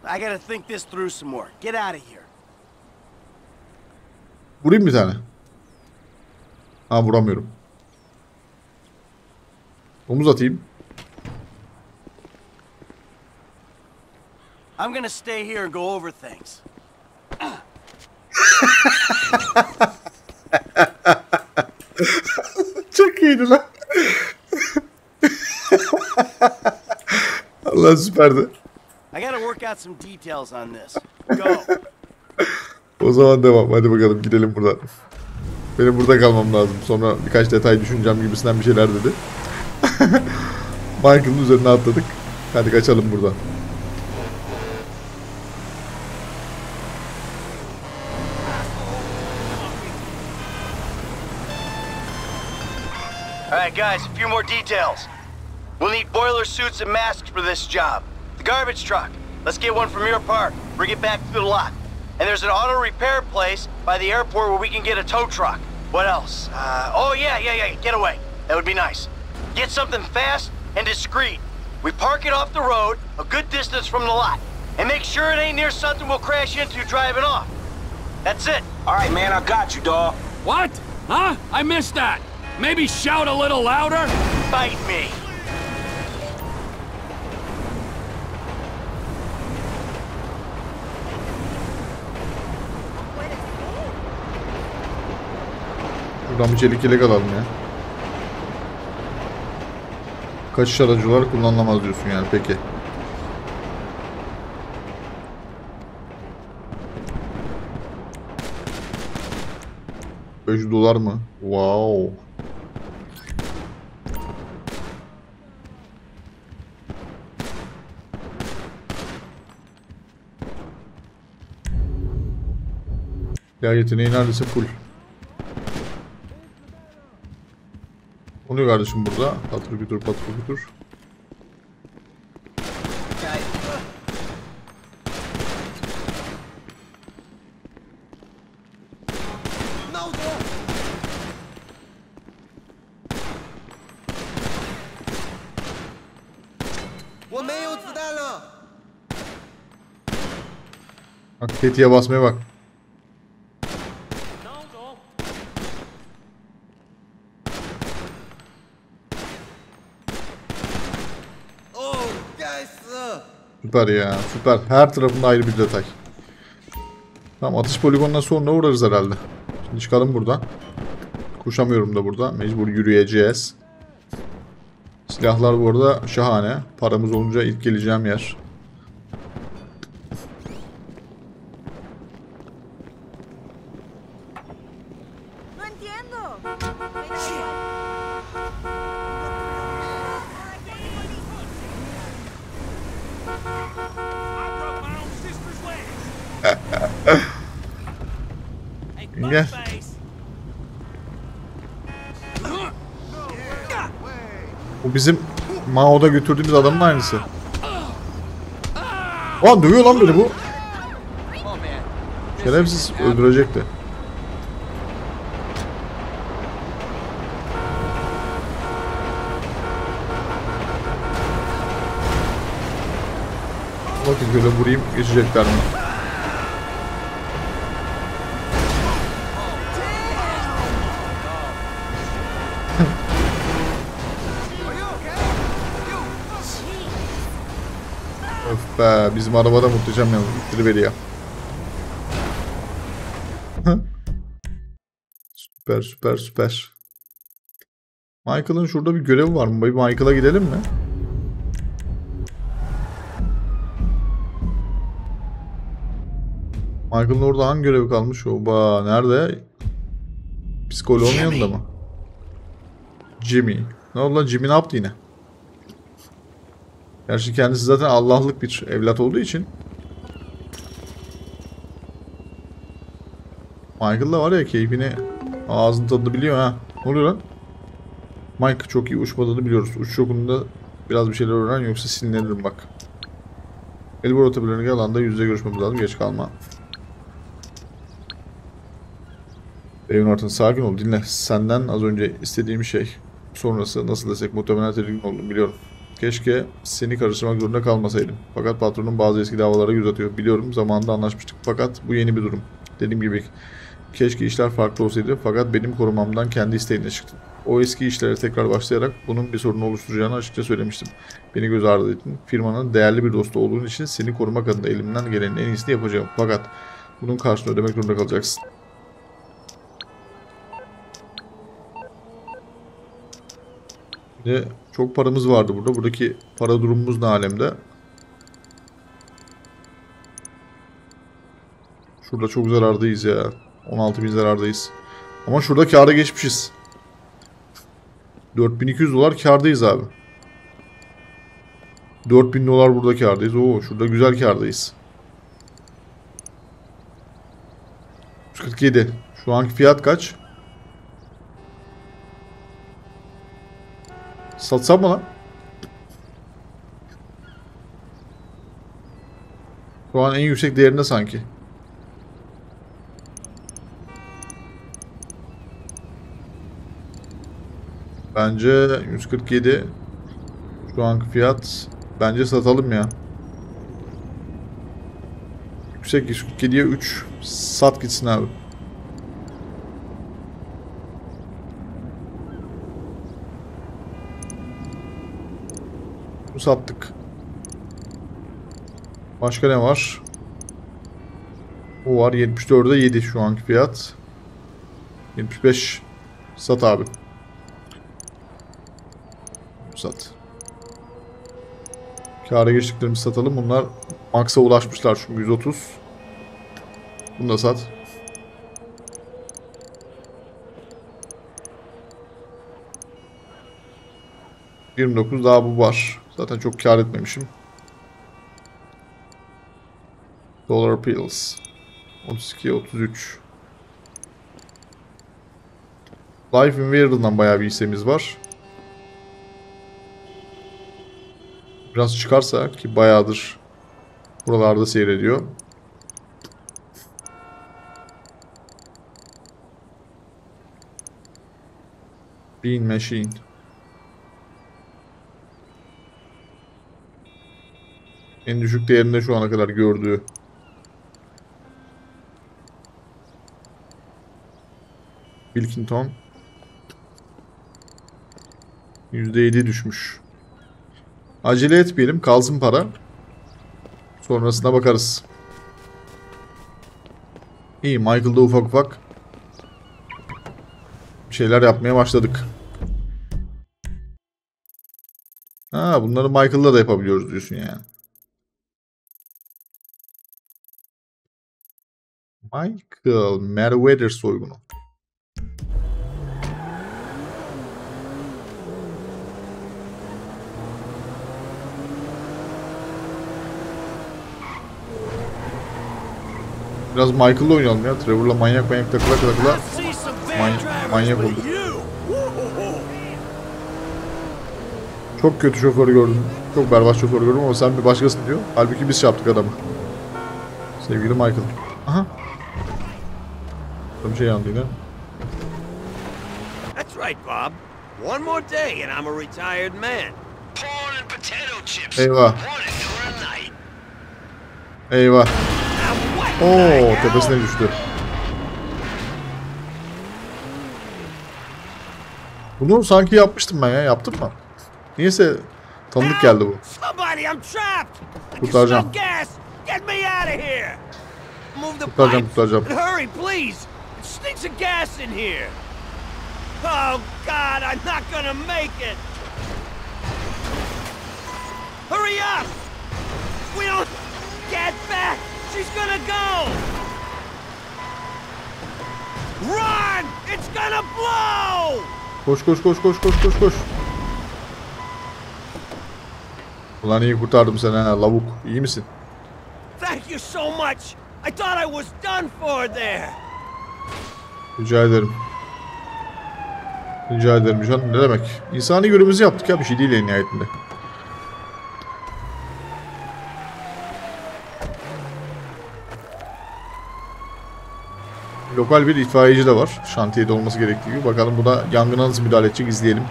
I gotta think this through some more. Get out of here. Vurayım bir tane. Ha, vuramıyorum. Omuz atayım. I'm gonna stay here and go over things. Çok iyiydi lan. Allah süperdi. I gotta work out some details on this. Go. O zaman devam. Hadi bakalım gidelim buradan. Benim burada kalmam lazım. Sonra birkaç detay düşüneceğim gibisinden bir şeyler dedi. Michael'ın üzerine atladık. Hadi kaçalım buradan. Alright guys, a few more details. We'll need boiler suits and masks for this job. The garbage truck. Let's get one from your park. Bring it back to the lot. And there's an auto repair place by the airport where we can get a tow truck. What else? Oh yeah, get away. That would be nice. Get something fast and discreet. We park it off the road, a good distance from the lot. And make sure it ain't near something we'll crash into driving off. That's it. Alright man, I got you, dawg. What? Huh? I missed that. Maybe shout a little louder? Bite me. Buradan bir çelik yelek alalım ya. Kaçış aracı olarak kullanılamaz diyorsun yani, peki. $500 mı? Wow. Ya yeteneği neredeyse full. Oluyor kardeşim burada. Patır kütür patır kütür. Bak tetiğe basmaya bak. Süper ya, süper. Her tarafında ayrı bir detay. Tamam, atış poligonundan sonra uğrarız herhalde. Şimdi çıkalım buradan. Koşamıyorum da burada. Mecbur yürüyeceğiz. Silahlar bu arada şahane. Paramız olunca ilk geleceğim yer. Bizim Maud'a götürdüğümüz adamın aynısı. Lan dövüyor lan beni bu. Şerefsiz, öldürecekti. Bakın böyle vurayım, geçecekler mi? Bizim arabada muhteşem ya, ittiriveriyor. Süper süper süper. Michael'ın şurada bir görevi var mı? Bir Michael'a gidelim mi? Michael'ın orada hangi görevi kalmış? Oba nerede? Psikoloğun yanında mı? Jimmy. Ne oldu lan, Jimmy ne yaptı yine? Gerçi kendisi zaten Allah'lık bir evlat olduğu için. Michael da var ya, keyfini ağzını tadını biliyor ha. Ne oluyor lan? Mike çok iyi uçmadığını biliyoruz. Uçuş okulunda biraz bir şeyler öğren, yoksa sinirlenirim bak. Elbor otobülerine alanda yüzde görüşmemiz lazım. Geç kalma. Evin ortasında sakin ol. Dinle. Senden az önce istediğim şey. Sonrası nasıl desek muhtemelen tedirgin oldum biliyorum. Keşke seni karıştırmak zorunda kalmasaydım. Fakat patronun bazı eski davalara göz atıyor. Biliyorum, zamanında anlaşmıştık fakat bu yeni bir durum. Dediğim gibi keşke işler farklı olsaydı fakat benim korumamdan kendi isteğimle çıktım. O eski işlere tekrar başlayarak bunun bir sorunu oluşturacağını açıkça söylemiştim. Beni göz ardı ettin. Firmanın değerli bir dostu olduğun için seni korumak adına elimden gelenin en iyisini yapacağım. Fakat bunun karşılığını ödemek zorunda kalacaksın. Ve çok paramız vardı burada. Buradaki para durumumuz ne alemde? Şurada çok zarardayız ya. 16.000 zarardayız. Ama şurada kâra geçmişiz. $4.200 kârdayız abi. $4.000 burada kârdayız. Oo, şurada güzel kârdayız. 147. Şu anki fiyat kaç? Satsam mı lan? Şu an en yüksek değerinde sanki. Bence 147. Şu anki fiyat. Bence satalım ya. Yüksek 147'ye 3. Sat gitsin abi. Sattık. Başka ne var? Bu var. 74'e 7 şu anki fiyat. 75. Sat abi. Sat. Kâra geçtiklerimizi satalım. Bunlar maksa ulaşmışlar çünkü 130. Bunu da sat. ...29 daha bu var. Zaten çok kâr etmemişim. Dollar pills. 32-33. Life Invader'dan bayağı bir hissemiz var. Biraz çıkarsa ki bayağıdır buralarda seyrediyor. Bean Machine. En düşük değerinde şu ana kadar gördüğü. Wilkington. %7 düşmüş. Acele etmeyelim. Kalsın para. Sonrasına bakarız. İyi. Michael'da ufak ufak şeyler yapmaya başladık. Ha, bunları Michael'da da yapabiliyoruz diyorsun yani. Michael, Meriwether soygunu. Biraz Michael'la oynayalım ya. Trevor'la manyak takıla manyak olduk. Çok kötü şoför gördüm. Çok berbat şoför gördüm ama sen bir başkasın diyor. Halbuki biz yaptık adamı. Sevgili Michael. Aha. Tam şey yandı yine. That's right Bob. One more day and I'm a retired man. Corn and potato chips. Eyvah. Eyvah. Ooo, tepesine düştü. Bunu sanki yapmıştım ben ya, yaptım mı? Niyeyse tanıdık geldi bu. Kurtaracağım. Kurtaracağım. She's gonna go! Run! It's gonna blow! Koş. Ulan iyi kurtardım seni ha, lavuk. İyi misin? Thank you so much. I thought I was done for there. Rica ederim canım, ne demek? İnsani görevimizi yaptık ya, bir şey değil en nihayetinde. Lokal bir itfaiyeci de var. Şantiyede olması gerektiği gibi. Bakalım buna yangına nasıl müdahale edecek, izleyelim.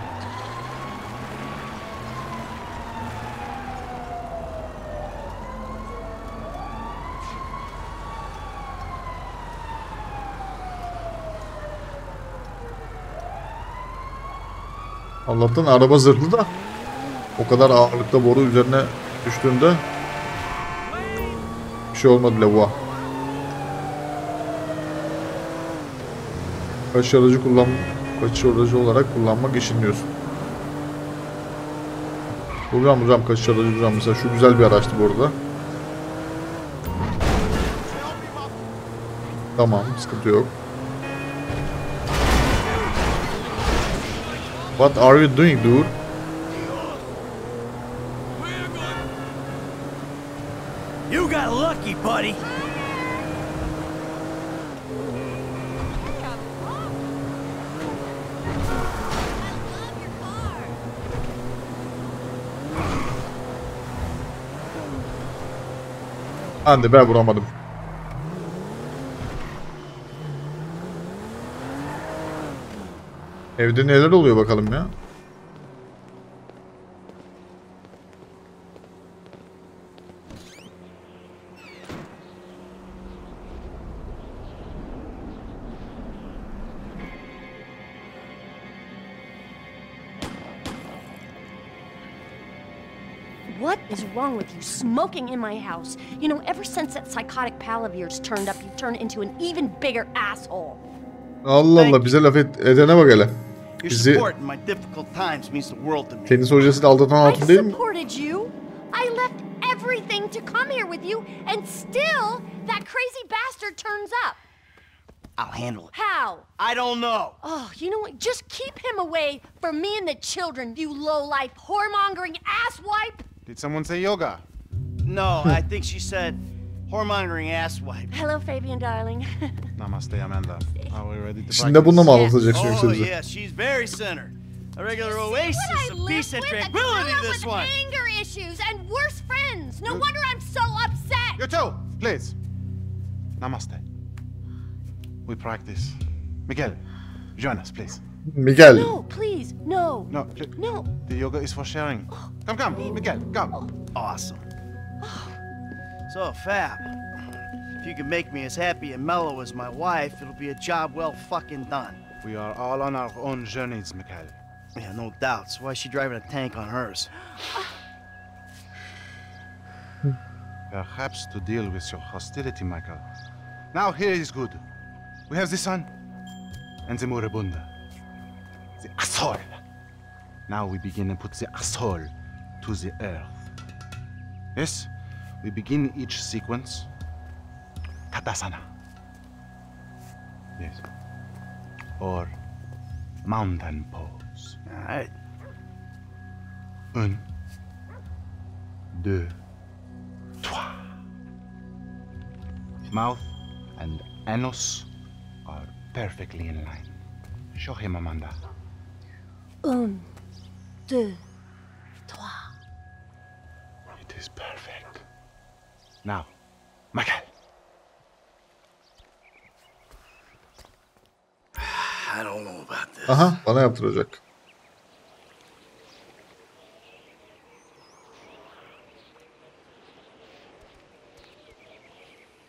Allah'tan araba zırhlı da o kadar ağırlıkta boru üzerine düştüğünde bir şey olmadı lavuğa. Kaçış aracı olarak kullanmak işiniyorsun. Vuracağım kaçış aracı vuracağım. Mesela şu güzel bir araçtı bu arada. Tamam, sıkıntı yok. What are you doing dude? You got lucky buddy. Hadi ben vuramadım. Evde neler oluyor bakalım ya. What is wrong with you smoking in my house? You know, ever since that psychotic pal of yours turned up, you've turned into an even bigger asshole. Allah Allah, bize laf edene bak hele. Bizi... Tenis hocasını aldatan hatun değil mi? Everything to come here with you, and still that crazy bastard turns up. I'll handle it. How? I don't know. Oh, you know what? Just keep him away from me and the children, you low-life, whoremongering asswipe. Did someone say yoga? No, I think she said whoremongering asswipe. Hello, Fabian, darling. Namaste, Amanda. Are we ready to practice? Yeah. Oh, yeah, she's very centered. A regular oasis of peace and tranquility, this one. Anger issues and worse friends. No wonder I'm so upset. You too, please. Namaste. We practice. Miguel, join us, please. Miguel. No, please, no. No, no. The yoga is for sharing. Come, come, Miguel, come. Awesome. So, Fab, if you can make me as happy and mellow as my wife, it'll be a job well fucking done. We are all on our own journeys, Miguel. Yeah, no doubts. Why is she driving a tank on hers? Perhaps to deal with your hostility, Michael. Now here is good. We have the sun and the moribunda. The asshole. Now we begin and put the asshole to the earth. Yes, we begin each sequence. Tadasana. Yes. Or mountain pose. All right. Un, deux, trois. Mouth and anus are perfectly in line. Show him, Amanda. Un, deux, trois. It is perfect. Now, Michael. I don't know about this. Aha, bana yaptıracak.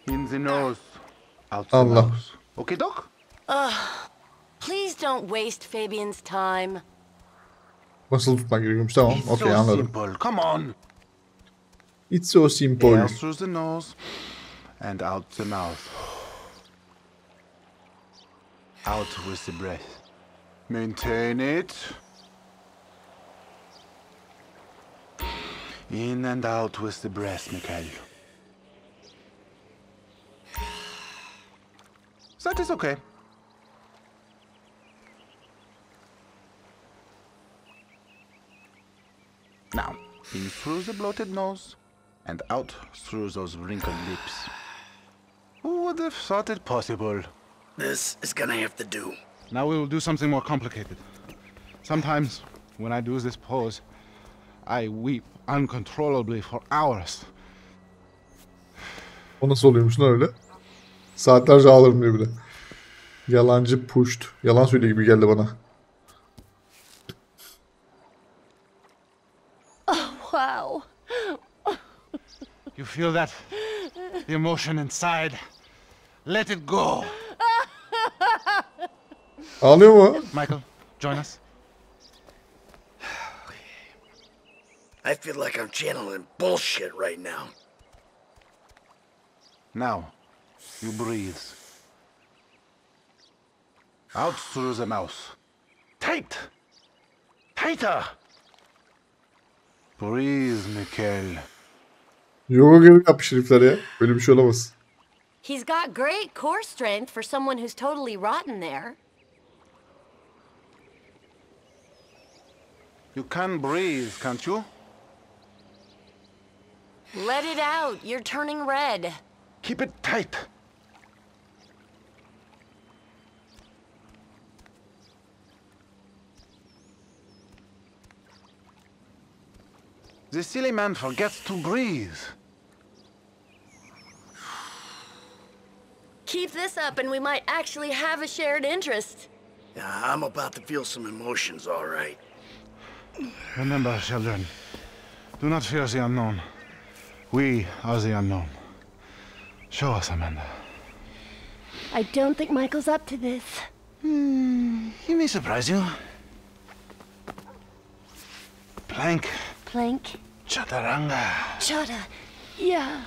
In the nose, out the nose. Okay, Doc? Please don't waste Fabian's time. Basılı tutmak gerekiyormuş, tamam. Okay, anladım. It's so simple, come on. It's so simple. In through the nose and out the mouth. Out with the breath. Maintain it. In and out with the breath, Michael. That is okay. Now, in through the bloated nose and out through those wrinkled lips. Who would have thought it possible? This is gonna have to do. Now we will do something more complicated. Sometimes, when I do this pose, I weep uncontrollably for hours. O nasıl oluyormuş lan öyle? Saatlerce ağlarım diyor bile. Yalancı pushed. Yalan söylüyor gibi geldi bana. Oh, wow. You feel that? The emotion inside. Let it go. Ağlıyor mu? Michael, join us. I feel like I'm channeling bullshit right now. Now, you breathe. Out through the mouth. Tight! Tighter! Breathe, Michael. Yoga gibi yapmış herifler ya. Böyle bir şey olamaz. He's got great core strength for someone who's totally rotten there. You can breathe, can't you? Let it out. You're turning red. Keep it tight. The silly man forgets to breathe. Keep this up and we might actually have a shared interest. Yeah, I'm about to feel some emotions, all right. Remember, children, do not fear the unknown. We are the unknown. Show us, Amanda. I don't think Michael's up to this. He may surprise you. Plank. Plank. Chaturanga. Chata. Yeah.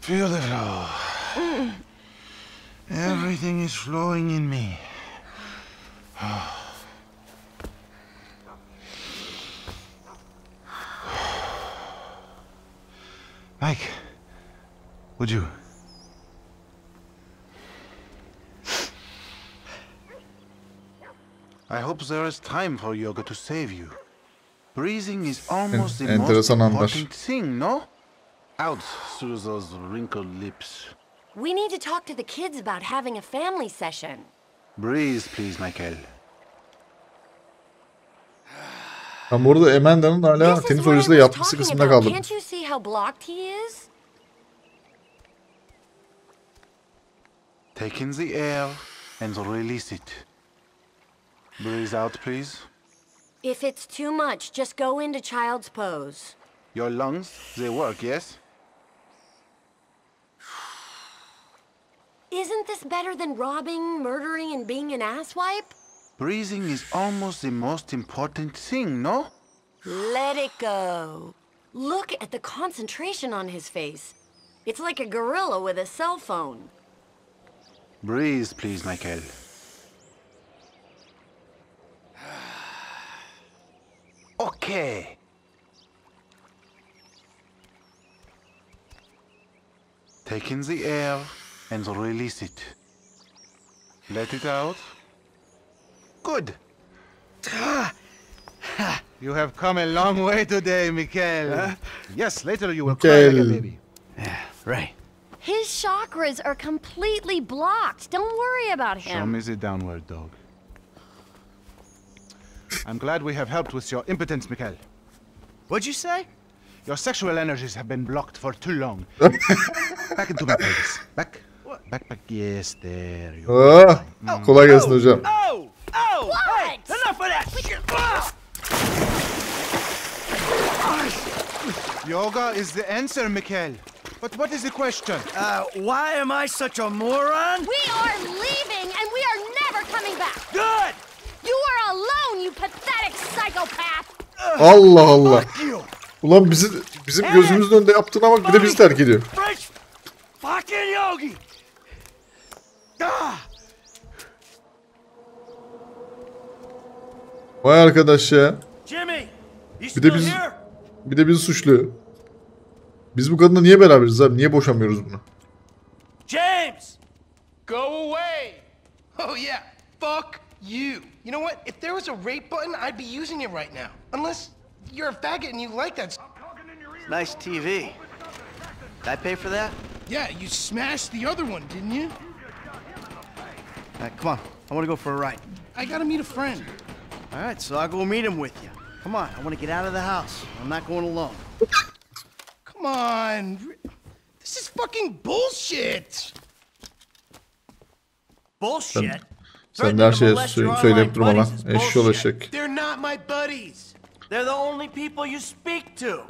Feel the flow. Everything is flowing in me. Mike, would you? I hope there is time for yoga to save you. Breathing is almost the most important thing, no? Out through those wrinkled lips. We need to talk to the kids about having a family session. Breathe, please, Michael. Ben burada Amanda'nın hala tenis oyuncusuyla yapması kısmında kaldım. Can't you see how blocked he is? Take in the air and release it. Breathe out, please. If it's too much, just go into child's pose. Your lungs, they work, yes? Isn't this better than robbing, murdering, and being an asswipe? Breathing is almost the most important thing, no? Let it go. Look at the concentration on his face. It's like a gorilla with a cell phone. Breathe, please, Michael. Okay. Take in the air and release it. Let it out. Good. You have come a long way today, Michael. Yes, later you will cry like a baby. Yeah, right. His chakras are completely blocked. Don't worry about him. Show me the downward dog. I'm glad we have helped with your impotence, Michael. What'd you say? Your sexual energies have been blocked for too long. Back into my place. Back. Back, back. Yes, there you go. Kolay gelsin hocam. Oh! Hey, enough of that! Yoga is the answer, Michael. But what is the question? Why am I such a moron? We are leaving and we are never coming back. Good! You are alone, you pathetic psychopath. Allah Allah. Ulan bizim gözümüzün önünde yaptığına bak, bir de bizi terk ediyor. Fucking yogi. Vay arkadaş ya. Bir de bizi suçluyor. Biz bu kadınla niye beraberiz abi? Niye boşamıyoruz bunu? James, go away. Oh yeah. Fuck you. You know what? If there was a rape button, I'd be using it right now. Unless you're a faggot and you like that. It's nice TV. Did I pay for that? Yeah, you smashed the other one, didn't you? Right, come on. I want to go for a ride. I gotta meet a friend. All right, so I'll go meet him with you. Come on, I want to get out of the house. I'm not going alone. Come on. This is fucking bullshit. Bullshit? Sen de her şeyi söyleyip durma lan. Eşşi olacak. They're not my buddies. They're the only people you speak to.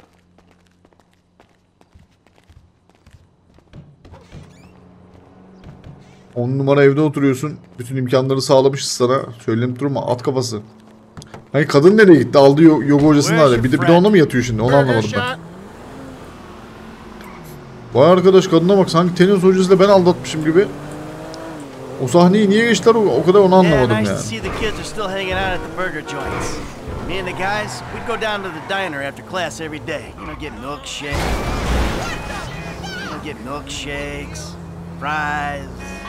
On numara evde oturuyorsun. Bütün imkanları sağlamışız sana. Söylenip durma. At kafası. Hani kadın nereye gitti? Aldı yoga hocasını hala. Bir de ona mı yatıyor şimdi? Onu anlamadım ben. Vay arkadaş, kadına bak. Sanki tenis hocasıyla ben aldatmışım gibi. O sahneyi niye geçtiler o kadar onu anlamadım yani.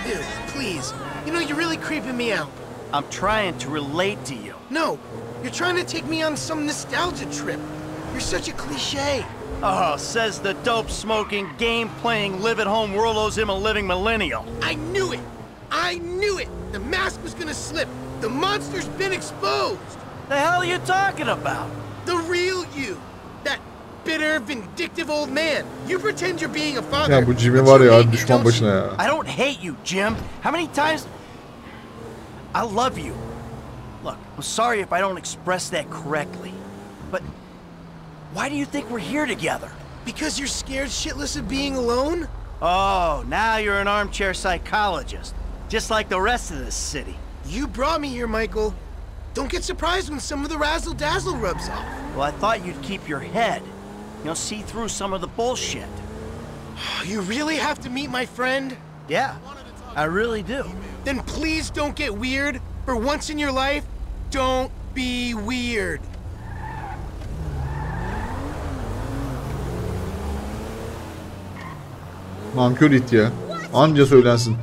Dude, please. You know you're really creeping me out. I'm trying to relate to you. No, you're trying to take me on some nostalgia trip. You're such a cliche. Oh, says the dope-smoking, game-playing, live-at-home world-owes-him-a-living millennial. I knew it. I knew it. The mask was gonna slip. The monster's been exposed. The hell are you talking about? The real you. That bitter, vindictive old man. You pretend you're being a father. Ya bu Jim'in var ya, düşman başına ya. I don't hate you, Jim. How many times? I love you. Look, I'm sorry if I don't express that correctly. But why do you think we're here together? Because you're scared shitless of being alone? Oh, now you're an armchair psychologist. Just like the rest of this city. You brought me here, Michael. Don't get surprised when some of the razzle-dazzle rubs off. Well, I thought you'd keep your head. You'll see through some of the bullshit. You really have to meet my friend? Yeah. I really do. Then please don't get weird. For once in your life, don't be weird. Nankör it ya. Anca söylensin.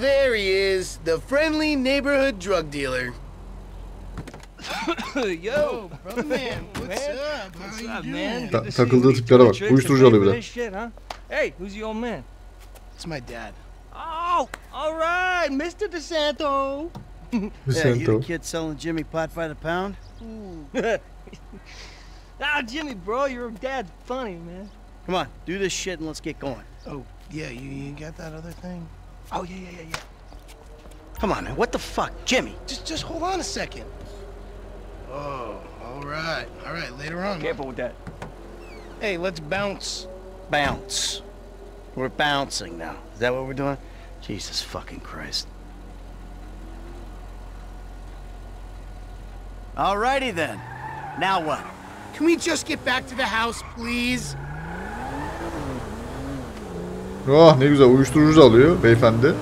There he is, the friendly neighborhood drug dealer. Yo, brother man, what's up, man? Takıldığı tiplere bak. Uyuşturucu alıyor bile. Hey, who's your old man? It's my dad. Oh, all right, Mr. DeSanto. Yeah, you the kid selling Jimmy pot by the pound? Ah, Jimmy, bro, your dad's funny, man. Come on, do this shit and let's get going. Oh, yeah, you got that other thing? Oh, yeah. Come on, man, what the fuck? Jimmy, just hold on a second. Oh, all right, later on. Careful with that. Hey, let's bounce. Bounce. We're bouncing now. Is that what we're doing? Jesus fucking Christ. Alrighty then. Now what? Can we just get back to the house, please? Oh, ne güzel uyuşturucu alıyor beyefendi.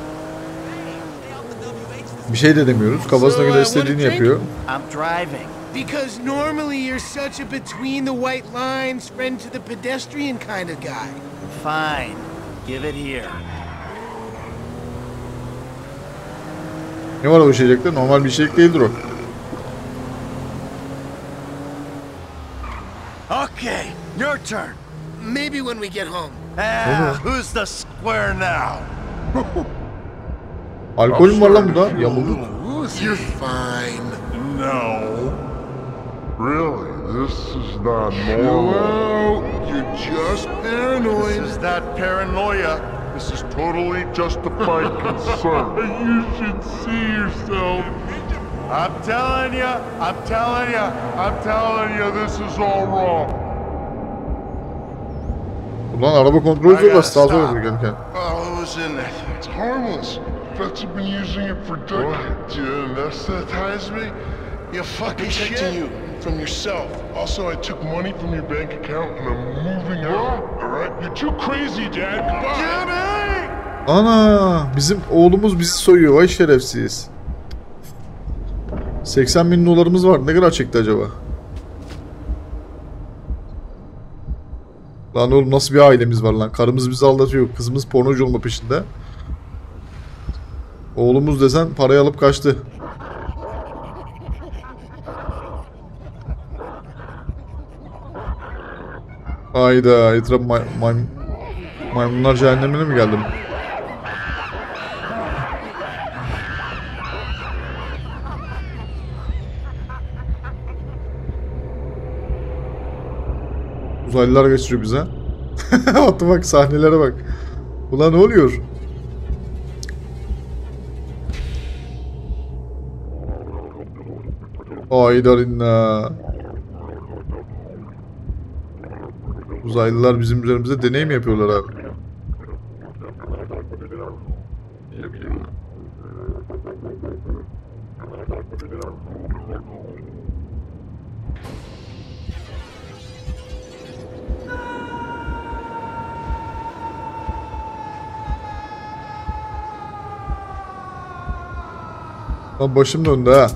Bir şey de demiyoruz. Kafasına göre istediğini yapıyor. I'm driving. Because normally you're such a between the white lines, friend to the pedestrian kind of guy. Fine. Give it here. Ne var o içecekte? Normal bir içecek değildir o. Okay, your turn. Maybe when we get home. Who's the square now? Alkolüm var lan burada. Yamulduk. You're fine. No. Really, this is not normal. You're just paranoid. This is not paranoia. This is totally justified concern. You should see yourself. I'm telling you, this is all wrong. Ulan araba kontrolü zorla sağa sola giderken. It's harmless. But you've been using it for decades. You anesthetize me? You fucking protecting you from yourself. Also, I took money from your bank account and I'm moving out. All right? You're too crazy, Dad. Goodbye. Ana, bizim oğlumuz bizi soyuyor. Vay şerefsiz. 80.000 dolarımız var. Ne kadar çekti acaba? Lan oğlum nasıl bir ailemiz var lan? Karımız bizi aldatıyor. Kızımız pornocu olma peşinde. Oğlumuz desen parayı alıp kaçtı. Hayda, etrafı maymunlar cehennemine mi geldim? Uzaylılar geçiriyor bize. Atı bak, sahnelere bak. Ulan ne oluyor? Aydarinna. Uzaylılar bizim üzerimize deney mi yapıyorlar abi? Lan başım döndü ha.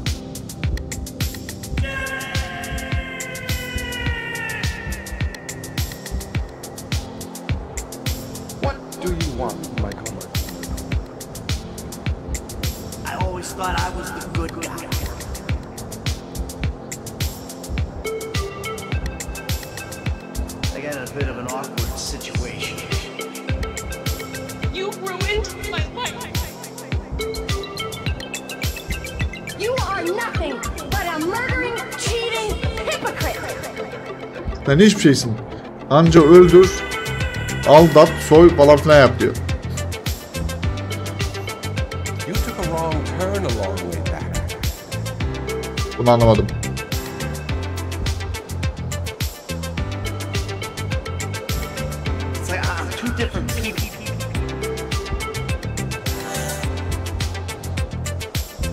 Yani hiçbir şeysin. Anca öldür, aldat, soy falan filan yap diyor. Bunu anlamadım.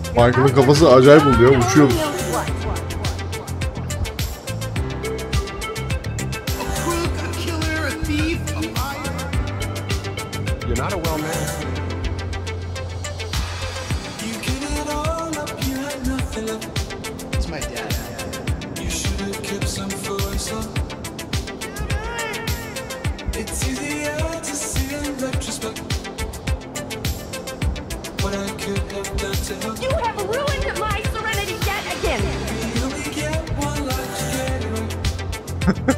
Michael'ın kafası acayip oluyor, uçuyoruz. You're not a well man. It's my dad. You should have kept some for yourself. It's easier to see in retrospect what I could have done to help. You have ruined my serenity yet again. We only get one life to get away.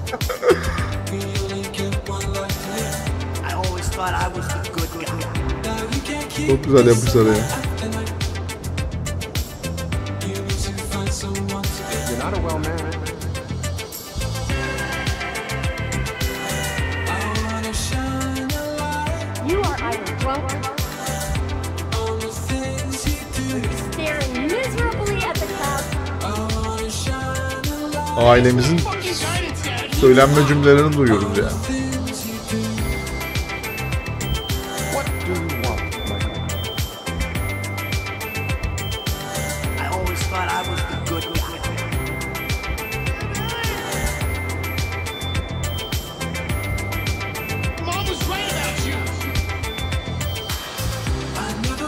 Vou precisar ler, vou precisar ler. Ailemizin söylenme cümlelerini duyuyoruz yani.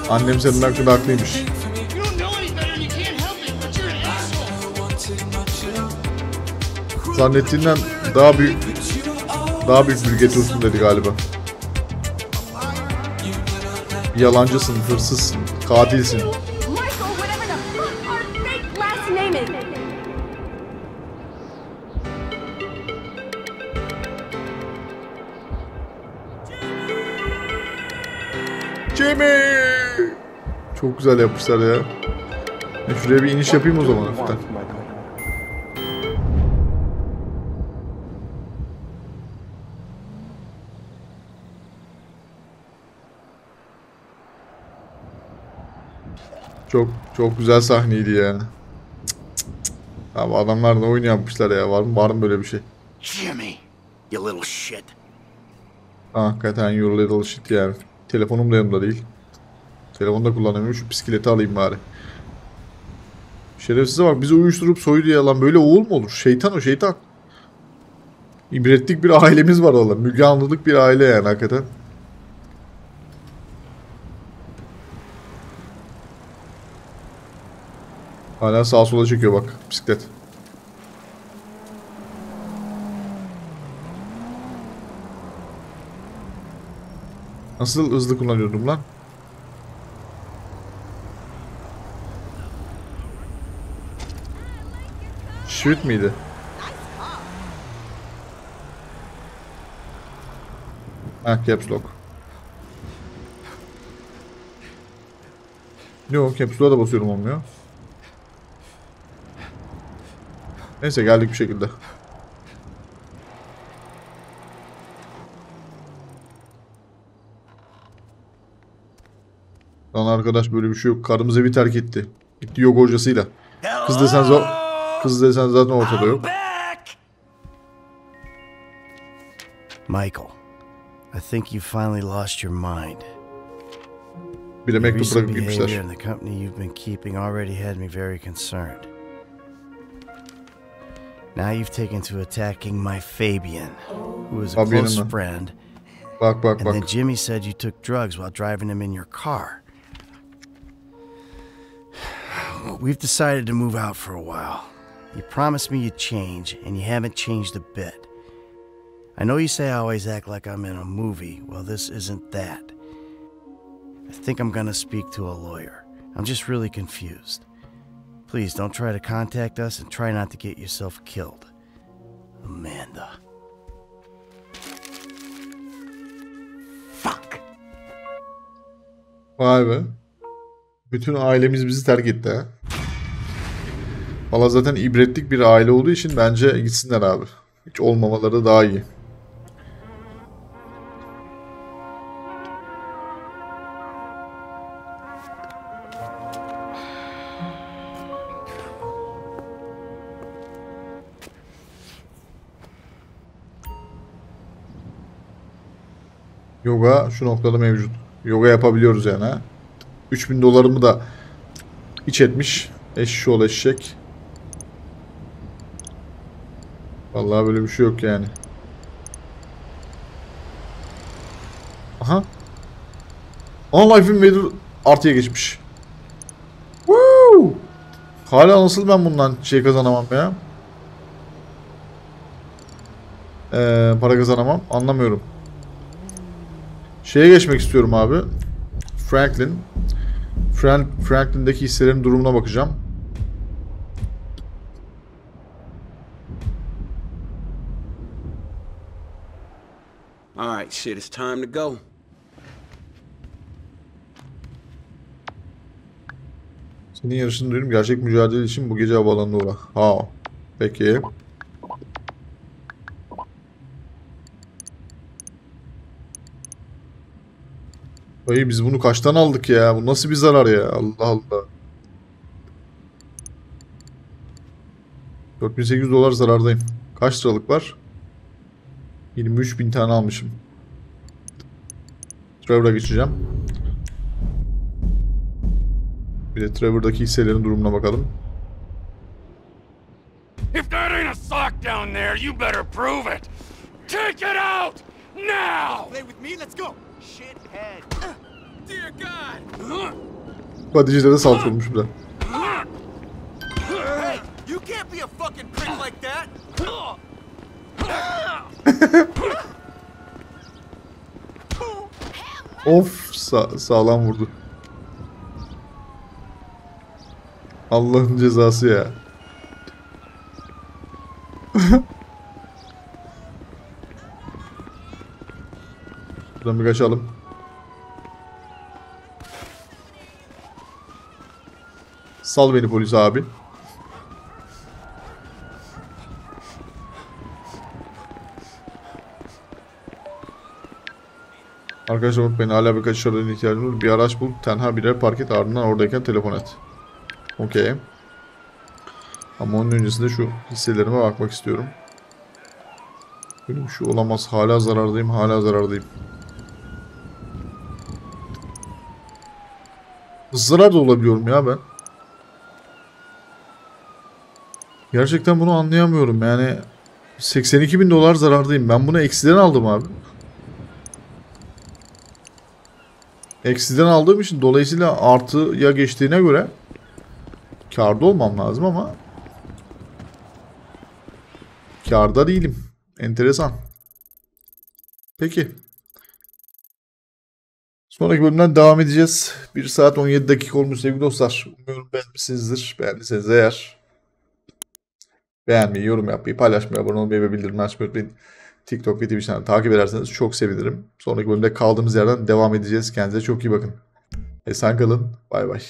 Annem senin hakkında haklıymış. Zannettiğinden daha büyük bir getosun dedi galiba. Yalancısın, hırsızsın, katilsin. Çok güzel yapmışlar ya. Şuraya bir iniş yapayım o zaman hafiften. Çok güzel sahneydi ya. Abi adamlar da oyun yapmışlar ya. Var mı böyle bir şey? Jimmy, you little shit. Hakikaten you little shit yani. Telefonum da yanımda değil. Telefonu da kullanamıyorum. Şu bisikleti alayım bari. Şerefsize bak. Bizi uyuşturup soydu ya lan. Böyle oğul mu olur? Şeytan o şeytan. İbretlik bir ailemiz var valla. Müge Anlılık bir aile yani hakikaten. Hala sağa sola çekiyor bak bisiklet. Nasıl hızlı kullanıyordum lan? Shoot miydi? Caps Lock. Yok, Caps Lock'a da basıyorum olmuyor. Neyse geldik bir şekilde. Lan arkadaş böyle bir şey yok. Karımız evi terk etti. Gitti yoga hocasıyla. Kız desen zor. Kız desen zaten ortada yok. Michael, I think you finally lost your mind. Bile mektup bırakıp gitmişler. The company you've been keeping already had me very concerned. Now you've taken to attacking my Fabian, who is a close friend. Bak. And then Jimmy said you took drugs while driving him in your car. We've decided to move out for a while. You promised me you'd change, and you haven't changed a bit. I know you say I always act like I'm in a movie. Well, this isn't that. I think I'm gonna speak to a lawyer. I'm just really confused. Please don't try to contact us and try not to get yourself killed. Amanda. Fuck. Vay be. Bütün ailemiz bizi terk etti ha. Valla zaten ibretlik bir aile olduğu için bence gitsinler abi. Hiç olmamaları daha iyi. Yoga şu noktada mevcut. Yoga yapabiliyoruz yani ha. 3000 dolarımı da iç etmiş. Eşşoğlu eşek. Vallahi böyle bir şey yok yani. Aha. Life Invader artıya geçmiş. Woo! Hala nasıl ben bundan şey kazanamam ya? Para kazanamam. Anlamıyorum. Şeye geçmek istiyorum abi. Franklin. Franklin'deki hisselerin durumuna bakacağım. All right, shit, it's time to go. Senin yarışını duydum. Gerçek mücadele için bu gece havalanına uğra. Ha, peki. Ay biz bunu kaçtan aldık ya? Bu nasıl bir zarar ya? Allah Allah. 4800 dolar zarardayım. Kaç liralık var? 23.000 tane almışım. Trevor'a geçeceğim. Bir de Trevor'daki hisselerin durumuna bakalım. If there ain't a sock down there, you better prove it. Take it out now. Play with me, let's go. Shithead. Dear God. Badicileri saldırmış bile. Hey, you can't be a fucking prick like that. Of, sağlam vurdu. Allah'ın cezası ya. Buradan bir kaçalım. Sal beni polis abi. Arkadaşlar bak beni hala birkaç şarjörün ihtiyacım olur. Bir araç bul, tenha bir yere park et, ardından oradayken telefon et. Okey. Ama onun öncesinde şu hisselerime bakmak istiyorum. Böyle bir şey olamaz. Hala zarardayım, hala zarardayım. Zarar da olabiliyorum ya ben. Gerçekten bunu anlayamıyorum yani. 82.000 dolar zarardayım. Ben bunu eksiden aldım abi. Eksiden aldığım için dolayısıyla artıya geçtiğine göre kârda olmam lazım ama kârda değilim. Enteresan. Peki. Sonraki bölümden devam edeceğiz. 1 saat 17 dakika olmuş sevgili dostlar. Umarım beğenmişsinizdir. Beğendiyseniz eğer beğenmeyi, yorum yapmayı, paylaşmayı, abone olmayı ve bildirimleri açmayı unutmayın. TikTok ve Twitch'ten takip ederseniz çok sevinirim. Sonraki bölümde kaldığımız yerden devam edeceğiz. Kendinize çok iyi bakın. Esen kalın. Bay bay.